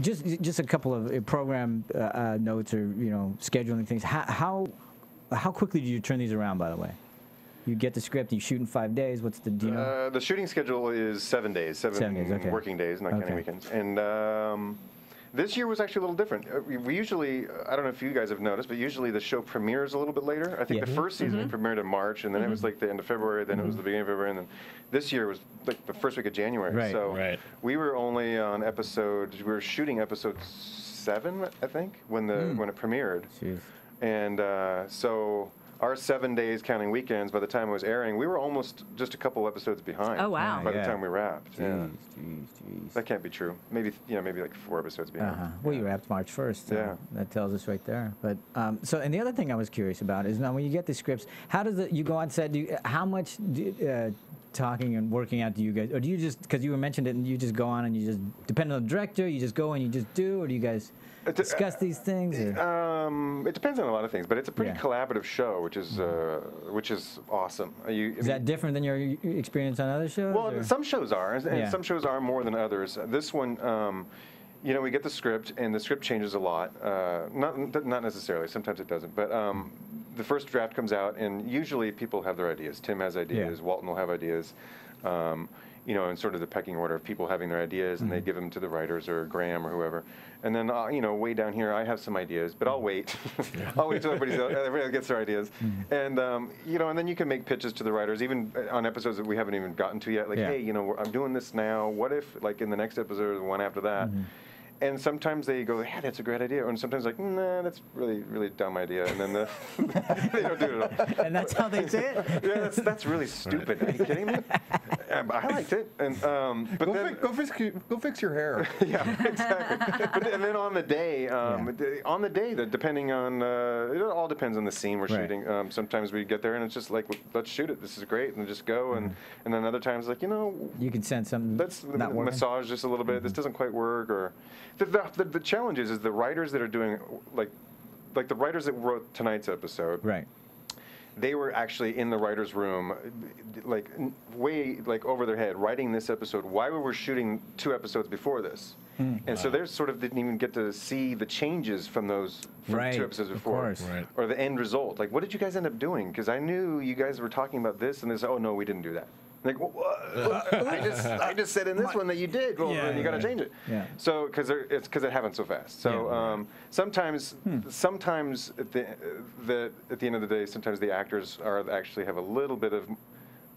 just just a couple of program uh, uh, notes or you know scheduling things. How how how quickly do you turn these around? By the way. You get the script, you shoot in five days. What's the deal? You know? uh, the shooting schedule is seven days, seven, seven days, okay. working days, not okay. counting weekends. And um, this year was actually a little different. We usually, I don't know if you guys have noticed, but usually the show premieres a little bit later. I think yeah. the first season mm-hmm. premiered in March, and then mm-hmm. it was like the end of February, then mm-hmm. it was the beginning of February, and then this year was like the first week of January. Right, so right. we were only on episode, we were shooting episode seven, I think, when the mm. when it premiered. Jeez. And uh, so... Our seven days, counting weekends, by the time it was airing, we were almost just a couple episodes behind. Oh, wow. By yeah. the time we wrapped. Jeez, yeah. jeez, jeez. That can't be true. Maybe, you know, maybe like four episodes behind. Uh-huh. Well, you wrapped March first. So yeah. That tells us right there. But, um, so, and the other thing I was curious about is now when you get the scripts, how does it, you go on set, do you, how much do, uh, talking and working out do you guys, or do you just, because you mentioned it, and you just go on and you just, depending on the director, you just go and you just do, or do you guys... discuss these things? Or? Um, it depends on a lot of things, but it's a pretty yeah. collaborative show, which is uh, which is awesome. You, is I that mean, different than your experience on other shows? Well, or? some shows are, and yeah. some shows are more than others. This one, um, you know, we get the script, and the script changes a lot. Uh, not not necessarily. Sometimes it doesn't, but. Um, The first draft comes out, and usually people have their ideas. Tim has ideas. Yeah. Walton will have ideas. Um, you know, in sort of the pecking order of people having their ideas, and mm-hmm. they give them to the writers or Graham or whoever. And then, uh, you know, way down here, I have some ideas, but I'll wait. I'll wait till everybody's, everybody gets their ideas. Mm-hmm. And, um, you know, and then you can make pitches to the writers, even on episodes that we haven't even gotten to yet. Like, yeah. hey, you know, I'm doing this now. What if, like, in the next episode or the one after that? Mm-hmm. And sometimes they go, yeah, that's a great idea. And sometimes like, nah, that's really, really dumb idea. And then the, they don't do it at all. And that's how they do it? Yeah, that's, that's really stupid. Right. Are you kidding me? I liked it. And, um, but go, then, fi go, fix, go fix your hair. Yeah, exactly. But then, and then on the day, um, yeah. on the day, that depending on, uh, it all depends on the scene we're right. shooting. Um, sometimes we get there and it's just like, let's shoot it. This is great. And just go. Mm-hmm. And, and then other times like, you know. You can sense something let's not massage working. Just a little bit. Mm-hmm. This doesn't quite work. Or The, the, the challenge is, is the writers that are doing, like, like the writers that wrote tonight's episode, right? They were actually in the writers' room, like way like over their head, writing this episode. Why we were shooting two episodes before this, mm. and wow. so they sort of didn't even get to see the changes from those from right. two episodes before, right. or the end result. Like, what did you guys end up doing? Because I knew you guys were talking about this, and they said, "Oh no, we didn't do that." Like, well, well, I just I just said in this one that you did. Well, yeah, then you got to yeah. change it. Yeah. So, because it's because it happens so fast. So yeah, um, right. sometimes, hmm. sometimes at the, the at the end of the day, sometimes the actors are actually have a little bit of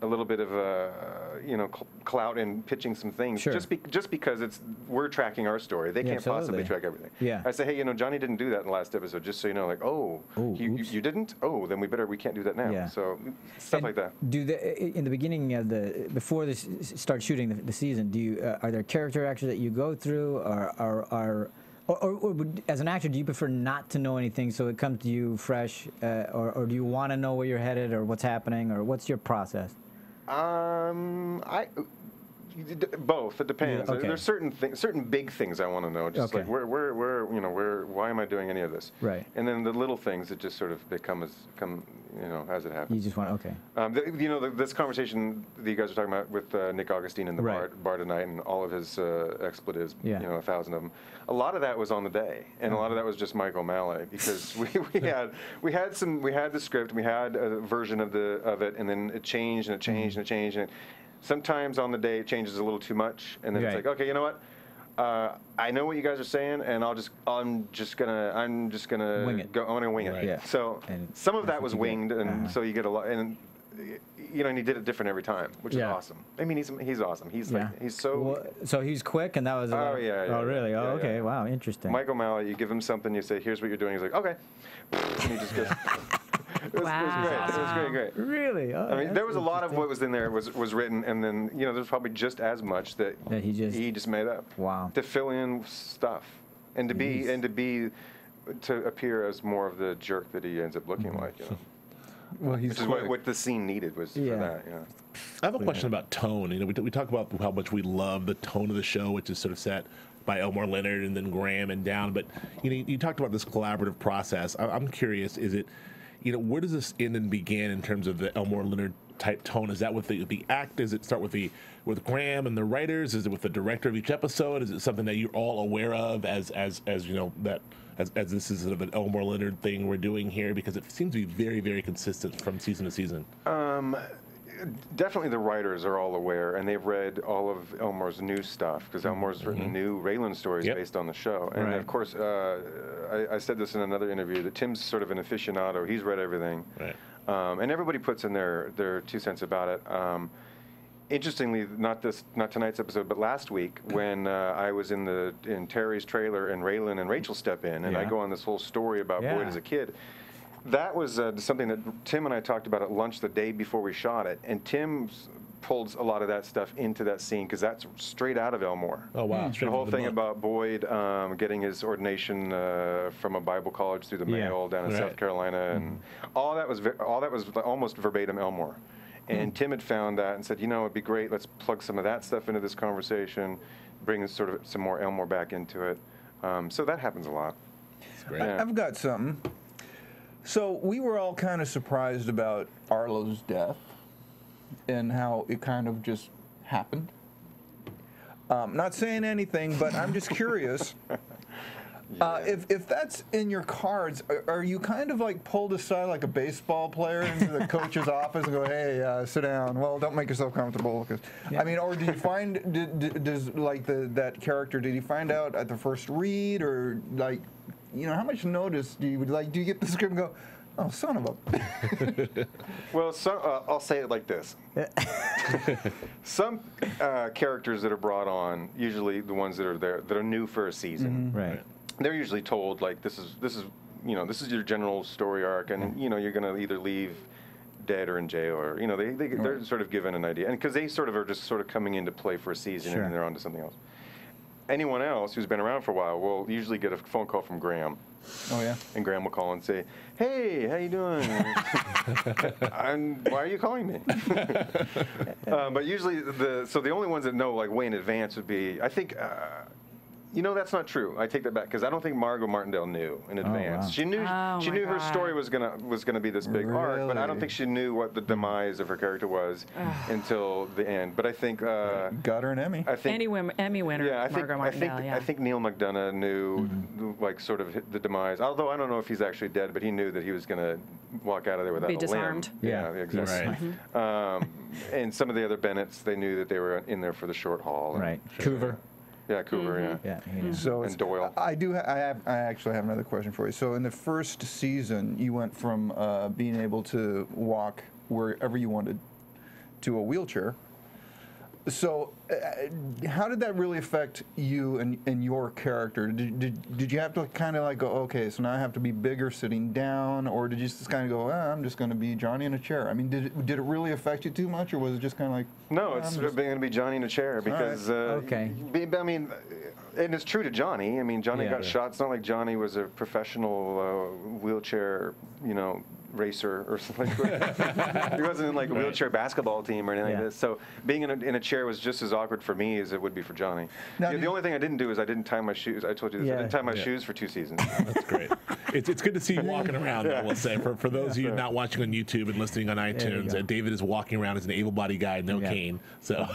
a little bit of a uh, you know cl clout in pitching some things. Sure. Just be, just because it's we're tracking our story, they yeah, can't absolutely. possibly track everything. Yeah. I say, hey, you know, Johnny didn't do that in the last episode. Just so you know, like, oh, Ooh, you, you you didn't. Oh, then we better we can't do that now. Yeah. So stuff and like that. Do the in the beginning of the before this start shooting the, the season? Do you uh, are there character actors that you go through, or are are Or, or, or as an actor, do you prefer not to know anything so it comes to you fresh, uh, or, or do you want to know where you're headed or what's happening, or what's your process? Um, I both. It depends. Yeah, okay. There's certain things, certain big things I want to know, just okay. like where, where, where, you know, where, why am I doing any of this? Right. And then the little things that just sort of they come as come. You know, as it happens. You just want, okay. Um, the, you know, the, this conversation that you guys were talking about with uh, Nick Augustine in the right. bar, bar tonight and all of his uh, expletives, yeah. you know, a thousand of them. A lot of that was on the day, and mm-hmm. a lot of that was just Michael Malley because we, we had we had some we had the script, we had a version of the of it, and then it changed and it changed and it changed. And it, sometimes on the day it changes a little too much, and then right. it's like, okay, you know what? Uh, I know what you guys are saying, and I'll just I'm just gonna I'm just gonna wing it. Go, I'm gonna wing right. it. Yeah. So and some of that was winged, and uh-huh. so you get a lot, and you know, and he did it different every time, which yeah. is awesome. I mean, he's he's awesome. He's yeah. like he's so well, so he's quick, and that was oh like, yeah, yeah oh really oh yeah, okay yeah. wow interesting. Michael Malley, you give him something, you say here's what you're doing, he's like okay, and he just goes. It was, wow. it was great. It was great, great. Really? Oh, I mean, there was a lot of what was in there was was written, and then you know, there's probably just as much that, that he just he just made up. Wow. To fill in stuff, and to Jeez. be and to be to appear as more of the jerk that he ends up looking like. You know? Well, he's which is what, what the scene needed was yeah. for that. You know? I have a question about tone. You know, we we talk about how much we love the tone of the show, which is sort of set by Elmore Leonard and then Graham and down. But you know, you, you talked about this collaborative process. I, I'm curious, is it? You know, where does this end and begin in terms of the Elmore Leonard type tone? Is that with the, the act? Does it start with the with Graham and the writers? Is it with the director of each episode? Is it something that you're all aware of as as as you know that as as this is sort of an Elmore Leonard thing we're doing here? Because it seems to be very very consistent from season to season. Um, definitely the writers are all aware, and they've read all of Elmore's new stuff because Elmore's written mm-hmm. new Raylan stories yep. based on the show. And right. of course, uh, I, I said this in another interview that Tim's sort of an aficionado. He's read everything, right. um, and everybody puts in their their two cents about it. Um, interestingly, not this, not tonight's episode, but last week when uh, I was in the in Terry's trailer, and Raylan and Rachel step in, and yeah. I go on this whole story about yeah. Boyd as a kid. That was uh, something that Tim and I talked about at lunch the day before we shot it, and Tim pulled a lot of that stuff into that scene because that's straight out of Elmore. Oh wow! Mm. The whole the thing book. about Boyd um, getting his ordination uh, from a Bible college through the yeah. mail down in right. South Carolina, mm. and all that was all that was almost verbatim Elmore. And mm. Tim had found that and said, you know, it'd be great. Let's plug some of that stuff into this conversation, bring sort of some more Elmore back into it. Um, so that happens a lot. That's great. Yeah. I've got something. So we were all kind of surprised about Arlo's death and how it kind of just happened. Um, not saying anything, but I'm just curious. uh, yeah. if, if that's in your cards, are, are you kind of like pulled aside like a baseball player into the coach's office and go, hey, uh, sit down. Well, don't make yourself comfortable. Cause, yeah. I mean, or did you find, did, did, does like the, that character, did you find out at the first read or like... You know, how much notice do you like? Do you get the script and go, Oh, son of a... Well, so, uh, I'll say it like this. Some uh, characters that are brought on, usually the ones that are there, that are new for a season, mm-hmm. right? They're usually told, like, this is, this is, you know, this is your general story arc, and, you know, you're going to either leave dead or in jail, or, you know, they, they, they're right. sort of given an idea. And because they sort of are just sort of coming into play for a season, sure. and they're on to something else. Anyone else who's been around for a while will usually get a phone call from Graham. Oh, yeah? And Graham will call and say, hey, how you doing? I'm, why are you calling me? uh, but usually, the so the only ones that know, like, way in advance would be, I think, uh, you know, that's not true. I take that back, because I don't think Margot Martindale knew in advance. Oh, wow. She knew oh, she knew God. her story was gonna was gonna be this big really? arc, but I don't think she knew what the demise of her character was until the end. But I think uh, got her an Emmy. I think Emmy Emmy winner. Yeah, I think Margot Martindale, I think yeah. I think Neil McDonough knew mm-hmm. like sort of the demise. Although I don't know if he's actually dead, but he knew that he was gonna walk out of there without be a disarmed. Limb. Yeah, yeah exactly. Right. Mm-hmm. um, and some of the other Bennetts, they knew that they were in there for the short haul. Right, Coover. Yeah, Cooper, mm-hmm. yeah. yeah, yeah. So and Doyle. I do. Ha I have. I actually have another question for you. So in the first season, you went from uh, being able to walk wherever you wanted to a wheelchair. So uh, how did that really affect you and, and your character? Did, did, did you have to kind of like go, okay, so now I have to be bigger sitting down, or did you just kind of go, ah, I'm just going to be Johnny in a chair? I mean, did it, did it really affect you too much, or was it just kind of like... No, ah, it's going to be Johnny in a chair, because... Right. Uh, okay. I mean, and it's true to Johnny. I mean, Johnny yeah, got yeah. shot. It's not like Johnny was a professional uh, wheelchair, you know, racer or something. He wasn't in like a wheelchair basketball team or anything yeah. like this. So being in a, in a chair was just as awkward for me as it would be for Johnny. Now, yeah, the only thing I didn't do is I didn't tie my shoes. I told you this. Yeah. I didn't tie my yeah. shoes for two seasons. That's greett. It's, it's good to see you walking around, yeah. I will say. For, for those yeah. of you not watching on YouTube and listening on iTunes, uh, David is walking around as an able-bodied guy, no yeah. cane. So,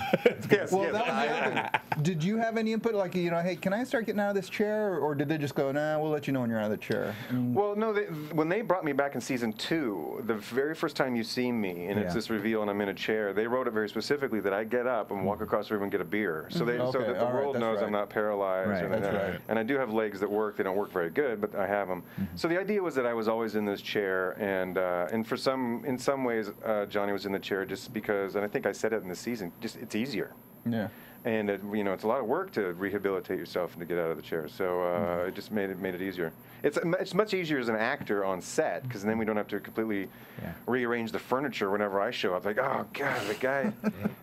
yes, well, yes. That was the did you have any input? Like, you know, hey, can I start getting out of this chair? Or, or did they just go, nah, we'll let you know when you're out of the chair? Mm. Well, no, they, when they brought me back in season two, the very first time you see me, and yeah. it's this reveal and I'm in a chair, they wrote it very specifically that I get up and walk across the room and get a beer. So, they, okay. so that the All world right, knows right. I'm not paralyzed. Right. And, and, right. and I do have legs that work. They don't work very good, but I have them. Mm-hmm. So the idea was that I was always in this chair, and uh, and for some, in some ways, uh, Johnny was in the chair just because, and I think I said it in the season, just it's easier. Yeah. And it, you know, it's a lot of work to rehabilitate yourself and to get out of the chair. So uh, mm-hmm. it just made it made it easier. It's it's much easier as an actor on set, because then we don't have to completely yeah. rearrange the furniture whenever I show up. Like, oh God, the guy,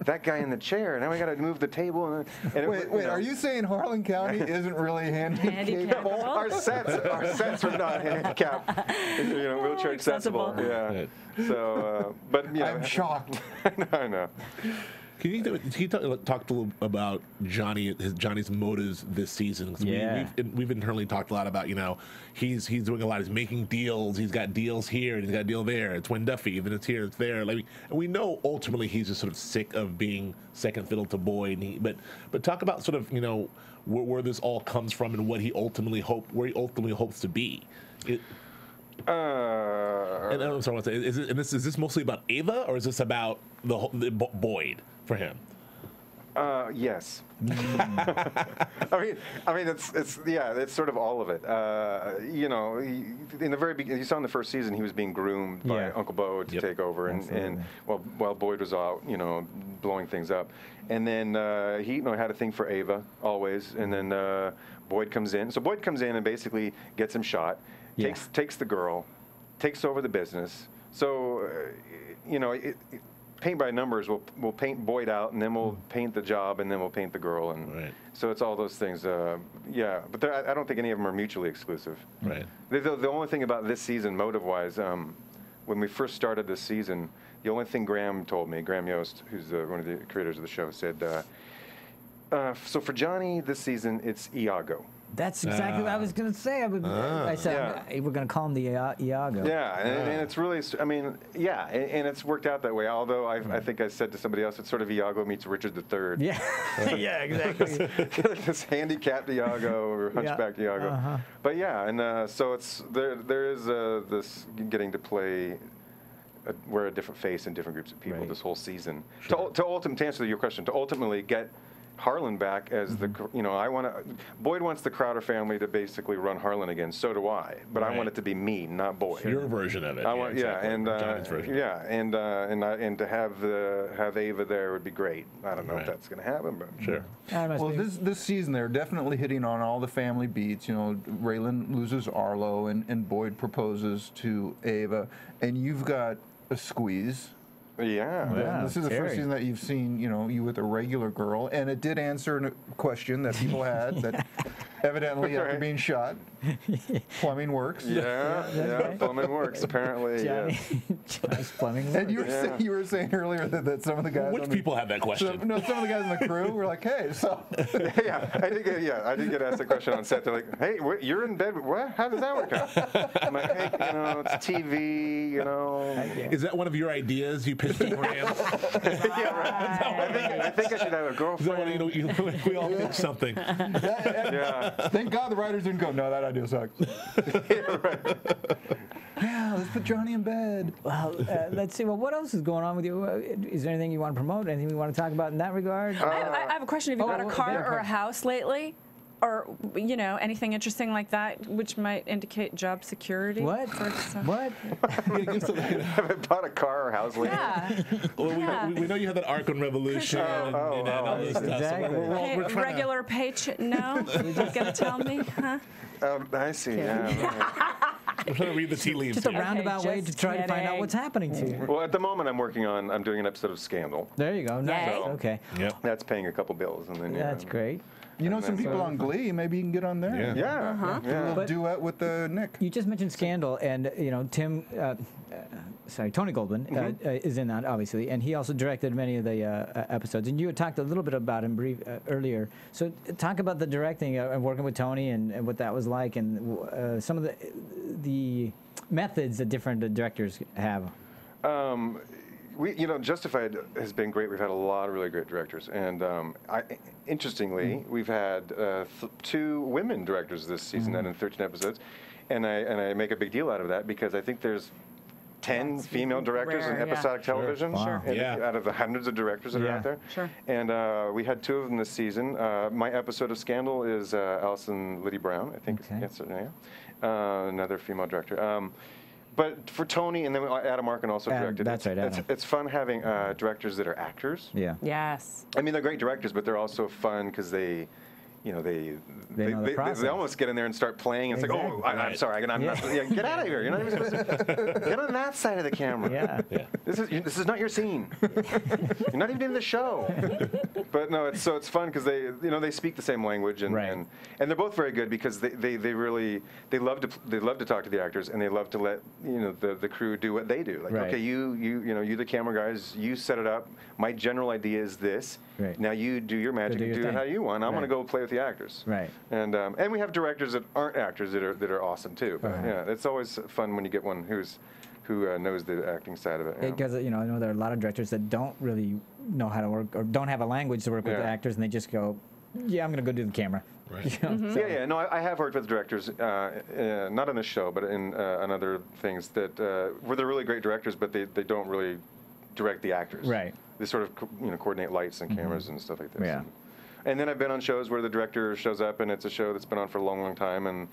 that guy in the chair. Now we got to move the table. And, and wait, it, wait, know. Are you saying Harlan County isn't really handicapped? No, our sets, our sets are not handicapped. You know, wheelchair oh, accessible. accessible. Yeah. yeah. So, uh, but yeah, I'm shocked. I know. Can you, can you talk, talk a little about Johnny, his, Johnny's motives this season? Yeah. We, we've, we've internally talked a lot about, you know, he's he's doing a lot. He's making deals. He's got deals here and he's got a deal there. It's Winn Duffy. Even it's here, it's there. Like, and we know ultimately he's just sort of sick of being second fiddle to Boyd. And he, but but talk about sort of, you know, where, where this all comes from and what he ultimately hope where he ultimately hopes to be. It, Uh, and I'm sorry, what I'm saying. Is, it, and this, is this mostly about Ava, or is this about the, whole, the B Boyd for him? Uh, yes. Mm. I mean, I mean, it's it's yeah, it's sort of all of it. Uh, you know, he, in the very beginning, you saw in the first season, he was being groomed yeah. by Uncle Bo to yep. take over, and, and while while Boyd was out, you know, blowing things up, and then uh, he you know had a thing for Ava always, and then uh, Boyd comes in. So Boyd comes in and basically gets him shot. Yeah. Takes takes the girl, takes over the business. So, uh, you know, it, it, paint by numbers. We'll we'll paint Boyd out, and then we'll paint the job, and then we'll paint the girl, and right. so it's all those things. Uh, yeah, but I, I don't think any of them are mutually exclusive. Right. The, the, the only thing about this season, motive-wise, um, when we first started this season, the only thing Graham told me, Graham Yost, who's uh, one of the creators of the show, said, uh, uh, so for Johnny this season, it's Iago. That's exactly uh, what I was going to say. I, would, uh, I said, yeah. I mean, we're going to call him the Iago. Yeah, and, uh. and it's really, I mean, yeah, and, and it's worked out that way. Although I've, I think I said to somebody else, it's sort of Iago meets Richard the Third. Yeah, yeah, exactly. This handicapped Iago or hunchback yeah. Iago. Uh-huh. But yeah, and uh, so it's there. There is uh, this getting to play. A, we're a different face in different groups of people right. this whole season. Sure. To, to, ultim to answer your question, to ultimately get Harlan back as the, you know, I want to, Boyd wants the Crowder family to basically run Harlan again. So do I, but right. I want it to be me, not Boyd. Your version of it. I want, yeah, exactly. yeah, and uh, yeah, and uh, and I, and to have the have Ava there would be great. I don't know right. if that's going to happen, but sure. Well, be. this this season they're definitely hitting on all the family beats. You know, Raylan loses Arlo, and and Boyd proposes to Ava, and you've got a squeeze. Yeah, yeah. This is the scary. first season that you've seen, you know, you with a regular girl, and it did answer a question that people had that evidently right. after being shot, plumbing works. Yeah, yeah, yeah right. plumbing works apparently. Johnny, yes. plumbing works. And you were, yeah. say, you were saying earlier that, that some of the guys, which people the, had that question? Some, no, some of the guys in the crew were like, "Hey, so." yeah, I did get yeah, I did get asked a question on set. They're like, "Hey, wh you're in bed? What? How does that work out?" I'm like, "Hey, you know, it's T V, you know." Is that one of your ideas? You pitched to Graham? yeah, right. I think, I think I should have a girlfriend. That, you know, we all pitched something. yeah. Thank God the writers didn't go, "No, that idea sucks." yeah, right. yeah, let's put Johnny in bed. Well, uh, let's see. Well, what else is going on with you? Is there anything you want to promote? Anything you want to talk about in that regard? Uh, I, I have a question. Have you oh, bought a car or a house lately? Or, you know, anything interesting like that, which might indicate job security. What? What? Have I bought a car or house lately? Yeah. well, yeah. We, we know you had that arc on Revolution oh, and, oh, and all oh, this exactly. stuff. So we're, we're, hey, we're regular to... paycheck? No? You're just going to tell me? Huh? Um, I see. Yeah. I'm trying to read the tea leaves. Just a roundabout okay, way to try kidding. to find out what's happening to you. Well, at the moment, I'm working on, I'm doing an episode of Scandal. There you go. Nice. So okay. Yep. That's paying a couple bills. and then That's know, great. You know some people on Glee. Maybe you can get on there. Yeah, yeah. Uh-huh. yeah. We'll duet with uh, Nick. You just mentioned Scandal, and you know Tim, uh, uh, sorry, Tony Goldwyn mm-hmm. uh, is in that obviously, and he also directed many of the uh, episodes. And you had talked a little bit about him brief uh, earlier. So talk about the directing and uh, working with Tony, and, and what that was like, and uh, some of the the methods that different uh, directors have. Um, We, you know, Justified has been great. We've had a lot of really great directors, and um, I, interestingly, mm-hmm. we've had uh, th two women directors this season, mm-hmm. and in thirteen episodes, and I and I make a big deal out of that because I think there's ten That's female directors rare, in episodic yeah. television, sure. Wow. And yeah. out of the hundreds of directors that yeah. are out there. Sure. And uh, we had two of them this season. Uh, my episode of Scandal is uh, Allison Liddy Brown, I think. Okay. That's her name. Uh, another female director. Um, But for Tony, and then Adam Arkin also Adam, directed. That's it's, right, Adam. It's, it's fun having uh, directors that are actors. Yeah. Yes. I mean, they're great directors, but they're also fun because they, you know, they they, they, know the they they almost get in there and start playing. And exactly. It's like, oh, I, right. I'm sorry, I'm yeah. not, yeah, get out of here. You're not even supposed to get on that side of the camera. Yeah. yeah. This is this is not your scene. You're not even in the show. But no, it's so it's fun because they you know they speak the same language and, right. and and they're both very good because they, they, they really they love to they love to talk to the actors and they love to let you know the, the crew do what they do. Like right. okay, you you you know you the camera guys, you set it up. My general idea is this. Right. Now you do your magic, so do, your do it how you want. I'm right. gonna go play with the actors. Right. And um, and we have directors that aren't actors that are that are awesome too. But right. yeah, it's always fun when you get one who's who uh, knows the acting side of it. Because, you, you know, I know there are a lot of directors that don't really know how to work or don't have a language to work yeah. with the actors, and they just go, yeah, I'm going to go do the camera. Right. You know? mm-hmm. so yeah, yeah. No, I, I have worked with directors, uh, uh, not on this show, but in, uh, on other things, that uh, where they're really great directors, but they, they don't really direct the actors. Right. They sort of co you know, coordinate lights and cameras mm-hmm. and stuff like this. Yeah. And, and then I've been on shows where the director shows up, and it's a show that's been on for a long, long time, and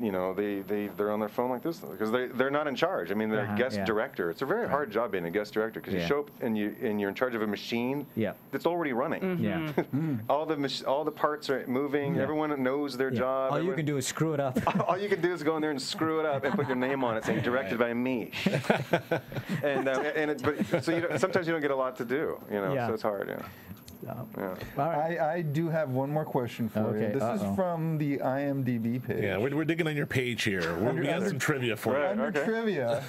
you know, they, they, they're on their phone like this because they, they're not in charge. I mean, they're uh-huh, guest yeah. director. It's a very right. hard job being a guest director because yeah. you show up and, you, and you're in charge of a machine yeah. that's already running. Mm-hmm. Yeah. mm. all, the all the parts are moving. Yeah. Everyone knows their yeah. job. All Everyone, you can do is screw it up. all, all you can do is go in there and screw it up and put your name on it saying, directed right. by me. and um, and it, but, so you don't, sometimes you don't get a lot to do, you know, yeah. so it's hard. Yeah. Um, yeah. right. I, I do have one more question for okay, you. This uh -oh. is from the I M D B page. Yeah, we're, we're digging on your page here. We're, under, we got under, some trivia for right, you. Under okay. trivia,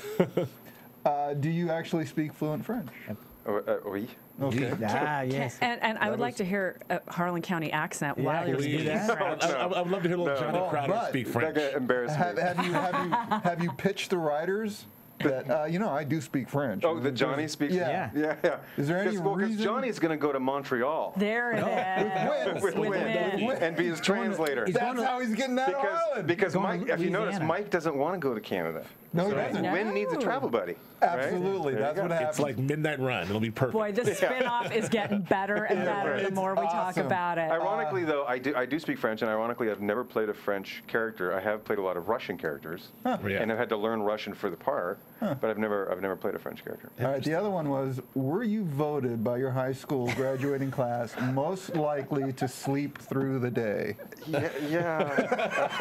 uh, do you actually speak fluent French? Uh, uh, oui. Okay. Ah, yes. Can, and and I would like to hear a Harlan County accent yeah, while you're speaking that? French. I, I, I would love to hear a little no. Johnny well, Crowder speak French. Embarrassing. Have, have, you, have, you, have you pitched the writers? That, uh, you know, I do speak French. Oh, that Johnny speaks? Yeah. Yeah, yeah. Is there any well, reason? Johnny's going to go to Montreal. There it no. is. With Winn. With Winn. Winn. And be his translator. He's That's how he's getting that because, island. Because Mike, if you notice, Mike doesn't want to go to Canada. No, so he doesn't. No. Winn needs a travel buddy. Absolutely. Right? That's what happens. It's like Midnight Run. It'll be perfect. Boy, the spinoff is getting better and better right. the more it's we awesome. Talk about it. Ironically, uh, though, I do, I do speak French, and ironically, I've never played a French character. I have played a lot of Russian characters, huh. yeah. and I've had to learn Russian for the part, huh. but I've never I've never played a French character. All right, the other one was, were you voted by your high school graduating class most likely to sleep through the day? Yeah. yeah.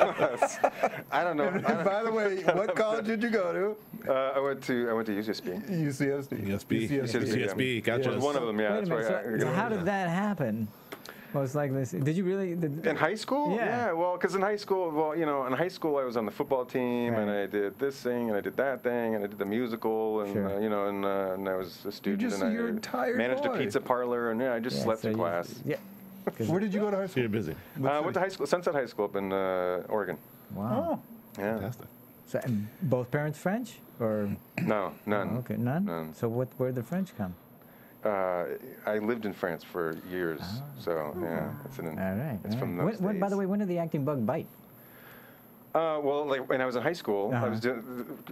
I don't know. And, and I don't, by the way, what college did you go to? Uh, I went to I went to U C S B. U C S B. U C S B. U C S B. U C S B. Gotcha. Was one of them. Yeah. That's minute, right. So, I, so how did that happen? Most likely. Did you really? Did, in high school? Yeah. yeah well, because in high school, well, you know, in high school I was on the football team, right. and I did this thing, and I did that thing, and I did the musical, and sure. uh, you know, and, uh, and I was a student, you just, and you're I tired managed boy. a pizza parlor, and yeah, I just yeah, slept so in you, class. Yeah. Where did you go to high school? You're busy. Uh, I went to high school, Sunset High School up in uh, Oregon. Wow. Oh. Yeah. Fantastic. So, and both parents French, or no, none. Oh, okay, none. None. So, what? Where did the French come? Uh, I lived in France for years, oh. so oh. yeah, it's an. All right. It's all from right. those when, when, by the way, when did the acting bug bite? Uh, well, like when I was in high school, uh-huh. I was doing,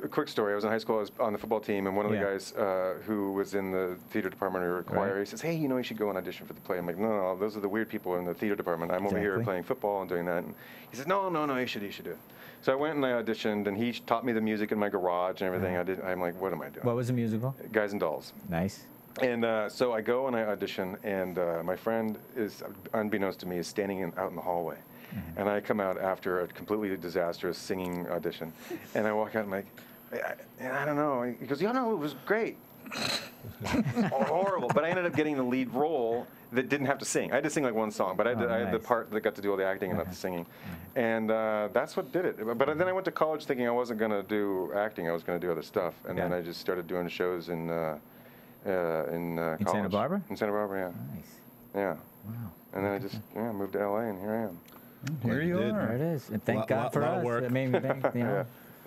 a quick story. I was in high school. I was on the football team, and one of yeah. the guys uh, who was in the theater department or choir, right. he says, "Hey, you know, you should go and audition for the play." I'm like, "No, no, those are the weird people in the theater department. I'm exactly. over here playing football and doing that." And he says, "No, no, no, you should, you should do it." So I went and I auditioned, and he taught me the music in my garage and everything. Right. I did. I'm like, "What am I doing?" What was the musical? Guys and Dolls. Nice. And uh, so I go and I audition, and uh, my friend is, unbeknownst to me, is standing in, out in the hallway. Mm-hmm. And I come out after a completely disastrous singing audition, and I walk out and I'm like, I, I, I don't know. He goes, "Yeah, no, it was great." It was horrible. But I ended up getting the lead role that didn't have to sing. I had to sing like one song, but I, oh, did, nice. I had the part that got to do all the acting and not the singing. And uh, that's what did it. But then I went to college thinking I wasn't going to do acting. I was going to do other stuff. And yeah. then I just started doing shows in uh, uh, in, uh, in college. Santa Barbara? In Santa Barbara, yeah. Nice. Yeah. Wow. And then I just yeah, moved to L A, and here I am. Here you did. Are. There it is. And thank lot, God lot, for lot us. Work. It made me think, you know.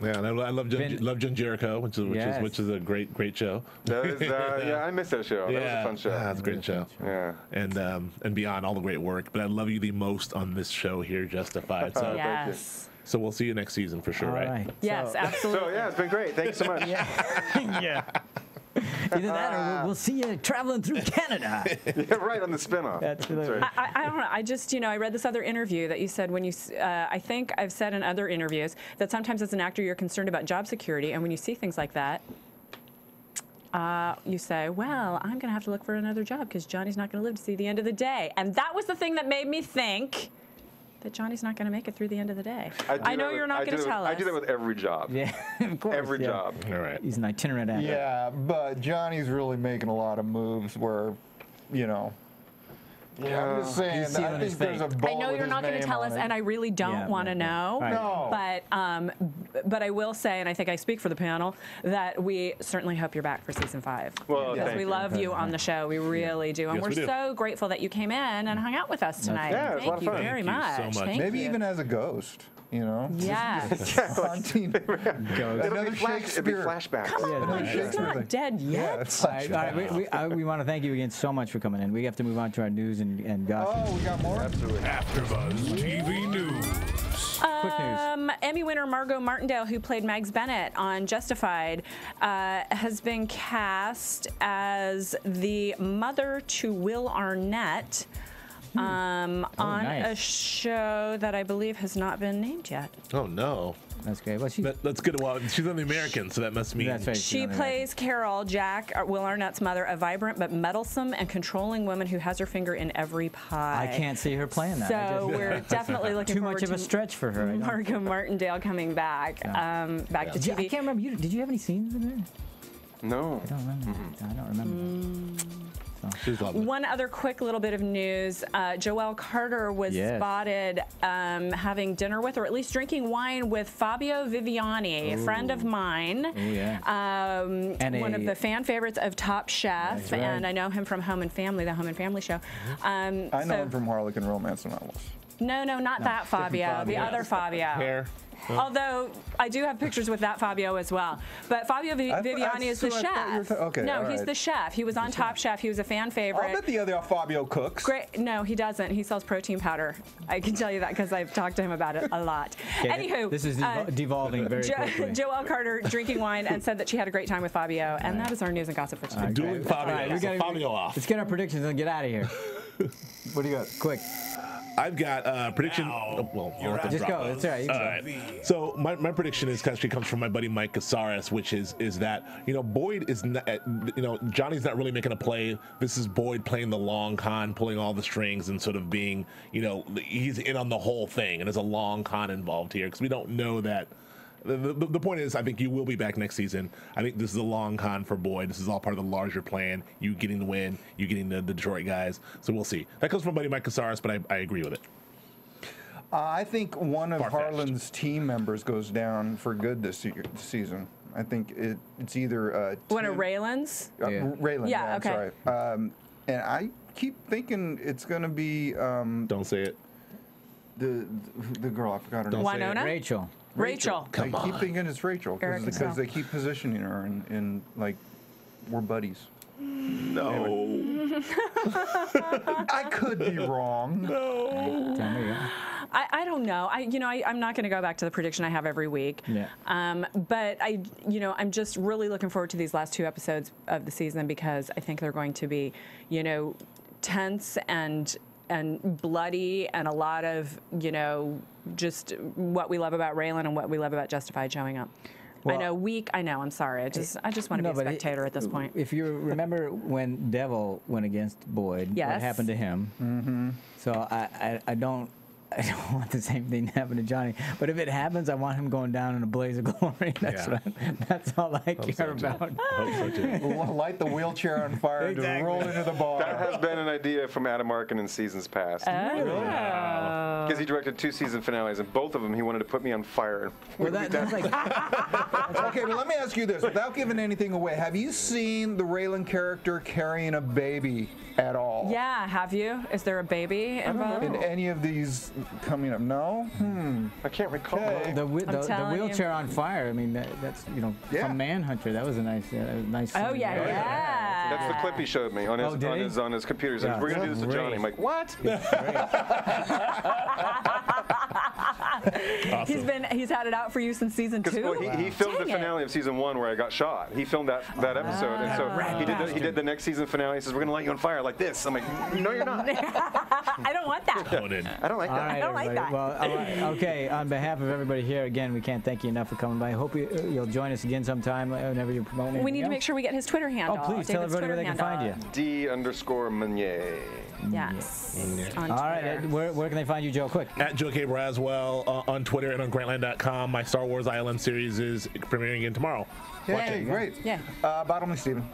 yeah. yeah, and I, I love Jun, love Jun Jericho, which is which, yes. is which is a great great show. That is, uh, yeah, I miss that show. Yeah. That was a fun show. Yeah, that's a great show. Yeah, and um, and beyond all the great work, but I love you the most on this show here, Justified. So yes. So we'll see you next season for sure, right? right? Yes, so. absolutely. So yeah, it's been great. Thanks so much. yeah. yeah. Either that or we'll, we'll see you traveling through Canada. yeah, right on the spinoff. That's right. I, I don't know. I just, you know, I read this other interview that you said when you, uh, I think I've said in other interviews that sometimes as an actor you're concerned about job security, and when you see things like that, uh, you say, well, I'm going to have to look for another job because Johnny's not going to live to see the end of the day. And that was the thing that made me think that Johnny's not going to make it through the end of the day. I, I know you're not going to tell us. I do that with every job. Yeah, of course. Every yeah. job. All right. He's an itinerant actor. Yeah, but Johnny's really making a lot of moves where, you know. Yeah, I'm just saying. I think there's a ball. I know you're not going to tell us, and I really don't yeah, want to know. Right. No. But um, but I will say, and I think I speak for the panel, that we certainly hope you're back for season five. Well, because we you. love you on the show. We really yeah. do, and yes, we're we do. so grateful that you came in and hung out with us tonight. Yeah, thank it was a lot of fun. you very thank much. You so much. Thank Maybe you. even as a ghost. You know? Yes. Another Shakespeare flashback. Come on, yeah, he's yeah. not dead yet. Yeah, all right, all right, we we, uh, we want to thank you again so much for coming in. We have to move on to our news and, and gossip. Oh, we got more? Absolutely. Afterbuzz T V News. Um, Quick news. Emmy winner Margot Martindale, who played Mags Bennett on Justified, uh, has been cast as the mother to Will Arnett. Um, oh, on nice. a show that I believe has not been named yet. Oh, no. That's great. Well, she's Let's get a while. She's on The American, so that must mean... That's right, she plays Carol, Jack, Will Arnett's mother, a vibrant but meddlesome and controlling woman who has her finger in every pie. I can't see her playing that. So we're definitely looking Too much of a stretch for her. Margot Martindale coming back, no. um, back yeah. to T V. Yeah, I can't remember. You, did you have any scenes in there? No. I don't remember. Mm-hmm. I don't remember. Mm. One other quick little bit of news. Uh, Joelle Carter was yes. spotted um, having dinner with, or at least drinking wine with, Fabio Viviani, Ooh. a friend of mine, Ooh, yes. um, one of the fan favorites of Top Chef, right. and I know him from Home and Family, the Home and Family show. Mm-hmm. um, I know so him from Harlequin Romance and Novels. No, no, not no, that Fabio, Fabio, the other Fabio. Hair. Huh? Although I do have pictures with that Fabio as well. But Fabio Vi I, Viviani I, I is the chef. Okay, no, right. He's the chef. He was on Top Chef. He was a fan favorite. I bet the other Fabio cooks. Great. No, he doesn't. He sells protein powder. I can tell you that because I've talked to him about it a lot. Okay, anywho. This is devo uh, devolving very jo quickly. Joelle Carter drinking wine and said that she had a great time with Fabio. Right. And that is our news and gossip for today. Doing Fabio. Right, we gotta, Fabio off. Let's get our predictions and get out of here. What do you got? Quick. I've got a uh, prediction. Oh, well, right. Just go. That's right. All right. So my, my prediction is actually comes from my buddy Mike Casares, which is is that you know Boyd is not, you know Johnny's not really making a play. This is Boyd playing the long con, pulling all the strings, and sort of being you know he's in on the whole thing, and there's a long con involved here because we don't know that. The, the, the point is, I think you will be back next season. I think this is a long con for Boyd. This is all part of the larger plan. You getting the win, you getting the, the Detroit guys. So we'll see. That comes from buddy Mike Casares, but I, I agree with it. Uh, I think one of Harlan's team members goes down for good this, year, this season. I think it, it's either uh, one of Raylan's. Uh, yeah. Raylan. Yeah. yeah I'm okay. Sorry. Um, and I keep thinking it's going to be. Um, Don't say it. The the girl I forgot her Don't name. Winona? Rachel. Rachel. Come I on. keep thinking it's Rachel because they keep positioning her and, and like we're buddies. No. Anyway. I could be wrong. No. I, I don't know. I you know I, I'm not going to go back to the prediction I have every week. Yeah. Um. But I you know I'm just really looking forward to these last two episodes of the season because I think they're going to be you know tense and. and bloody and a lot of, you know, just what we love about Raylan and what we love about Justified showing up. Well, I know, weak, I know, I'm sorry. I just I just want to no, be a spectator it, at this point. If you remember when Devil went against Boyd, yes. what happened to him? Mm-hmm. So I, I, I don't... I don't want the same thing to happen to Johnny, but if it happens, I want him going down in a blaze of glory. That's yeah. what. That's all I Hope care so about. Hope so we'll light the wheelchair on fire exactly. to roll into the bar. That has been an idea from Adam Arkin in seasons past. Oh. Wow. Because he directed two season finales, and both of them he wanted to put me on fire. Well, that, that's like okay, well, let me ask you this: without giving anything away, have you seen the Raylan character carrying a baby at all? Yeah, have you? Is there a baby involved in any of these? Coming up, no. Hmm. I can't recall. Okay. The, the, the, the wheelchair you. on fire. I mean, that, that's you know, yeah. from Manhunter. That was a nice, yeah, was a nice. Oh yeah, yeah. yeah. That's the clip he showed me on his oh, on, his, his, on his computer. He's yeah. like, "We're gonna do this to Johnny." I'm like, "What?" Awesome. He's been he's had it out for you since season two. Well, he, wow. he filmed Dang the finale it. of season one where I got shot. He filmed that that oh, episode, and so he did the, he did the next season finale. He says, "We're gonna light you on fire like this." I'm like, "No, you're not." I don't want that. I don't like that. Right, I don't everybody. like that. Well, right. Okay, on behalf of everybody here, again, we can't thank you enough for coming by. I hope you, you'll join us again sometime whenever you promote it. We need else. to make sure we get his Twitter handle. Oh, please David's tell everybody Twitter where they can handle. find you. D underscore Meunier. Yes. yes. All right, Ed, where, where can they find you, Joe? Quick. At Joe K. Braswell uh, on Twitter and on Grantland dot com. My Star Wars Island series is premiering again tomorrow. Yay, great. Yeah. Uh, bottomless, Stephen.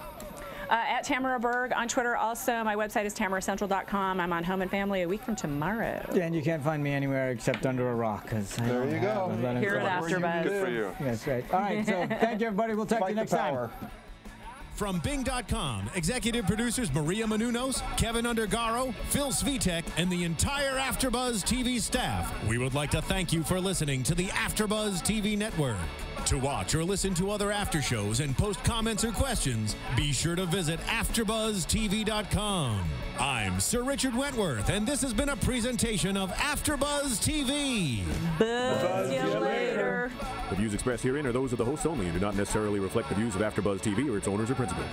Uh, at Tamara Berg on Twitter also. My website is Tamara Central dot com. I'm on Home and Family a week from tomorrow. Yeah, and you can't find me anywhere except under a rock. There you go. Here at AfterBuzz. Good for you. That's right. All right, so thank you, everybody. We'll talk Fight to you next time. From Bing dot com, executive producers Maria Menounos, Kevin Undergaro, Phil Svitek, and the entire AfterBuzz T V staff. We would like to thank you for listening to the AfterBuzz T V network. To watch or listen to other after shows and post comments or questions, be sure to visit AfterBuzz T V dot com. I'm Sir Richard Wentworth, and this has been a presentation of AfterBuzz T V. Buzz you later. The views expressed herein are those of the hosts only and do not necessarily reflect the views of AfterBuzz T V or its owners or principals.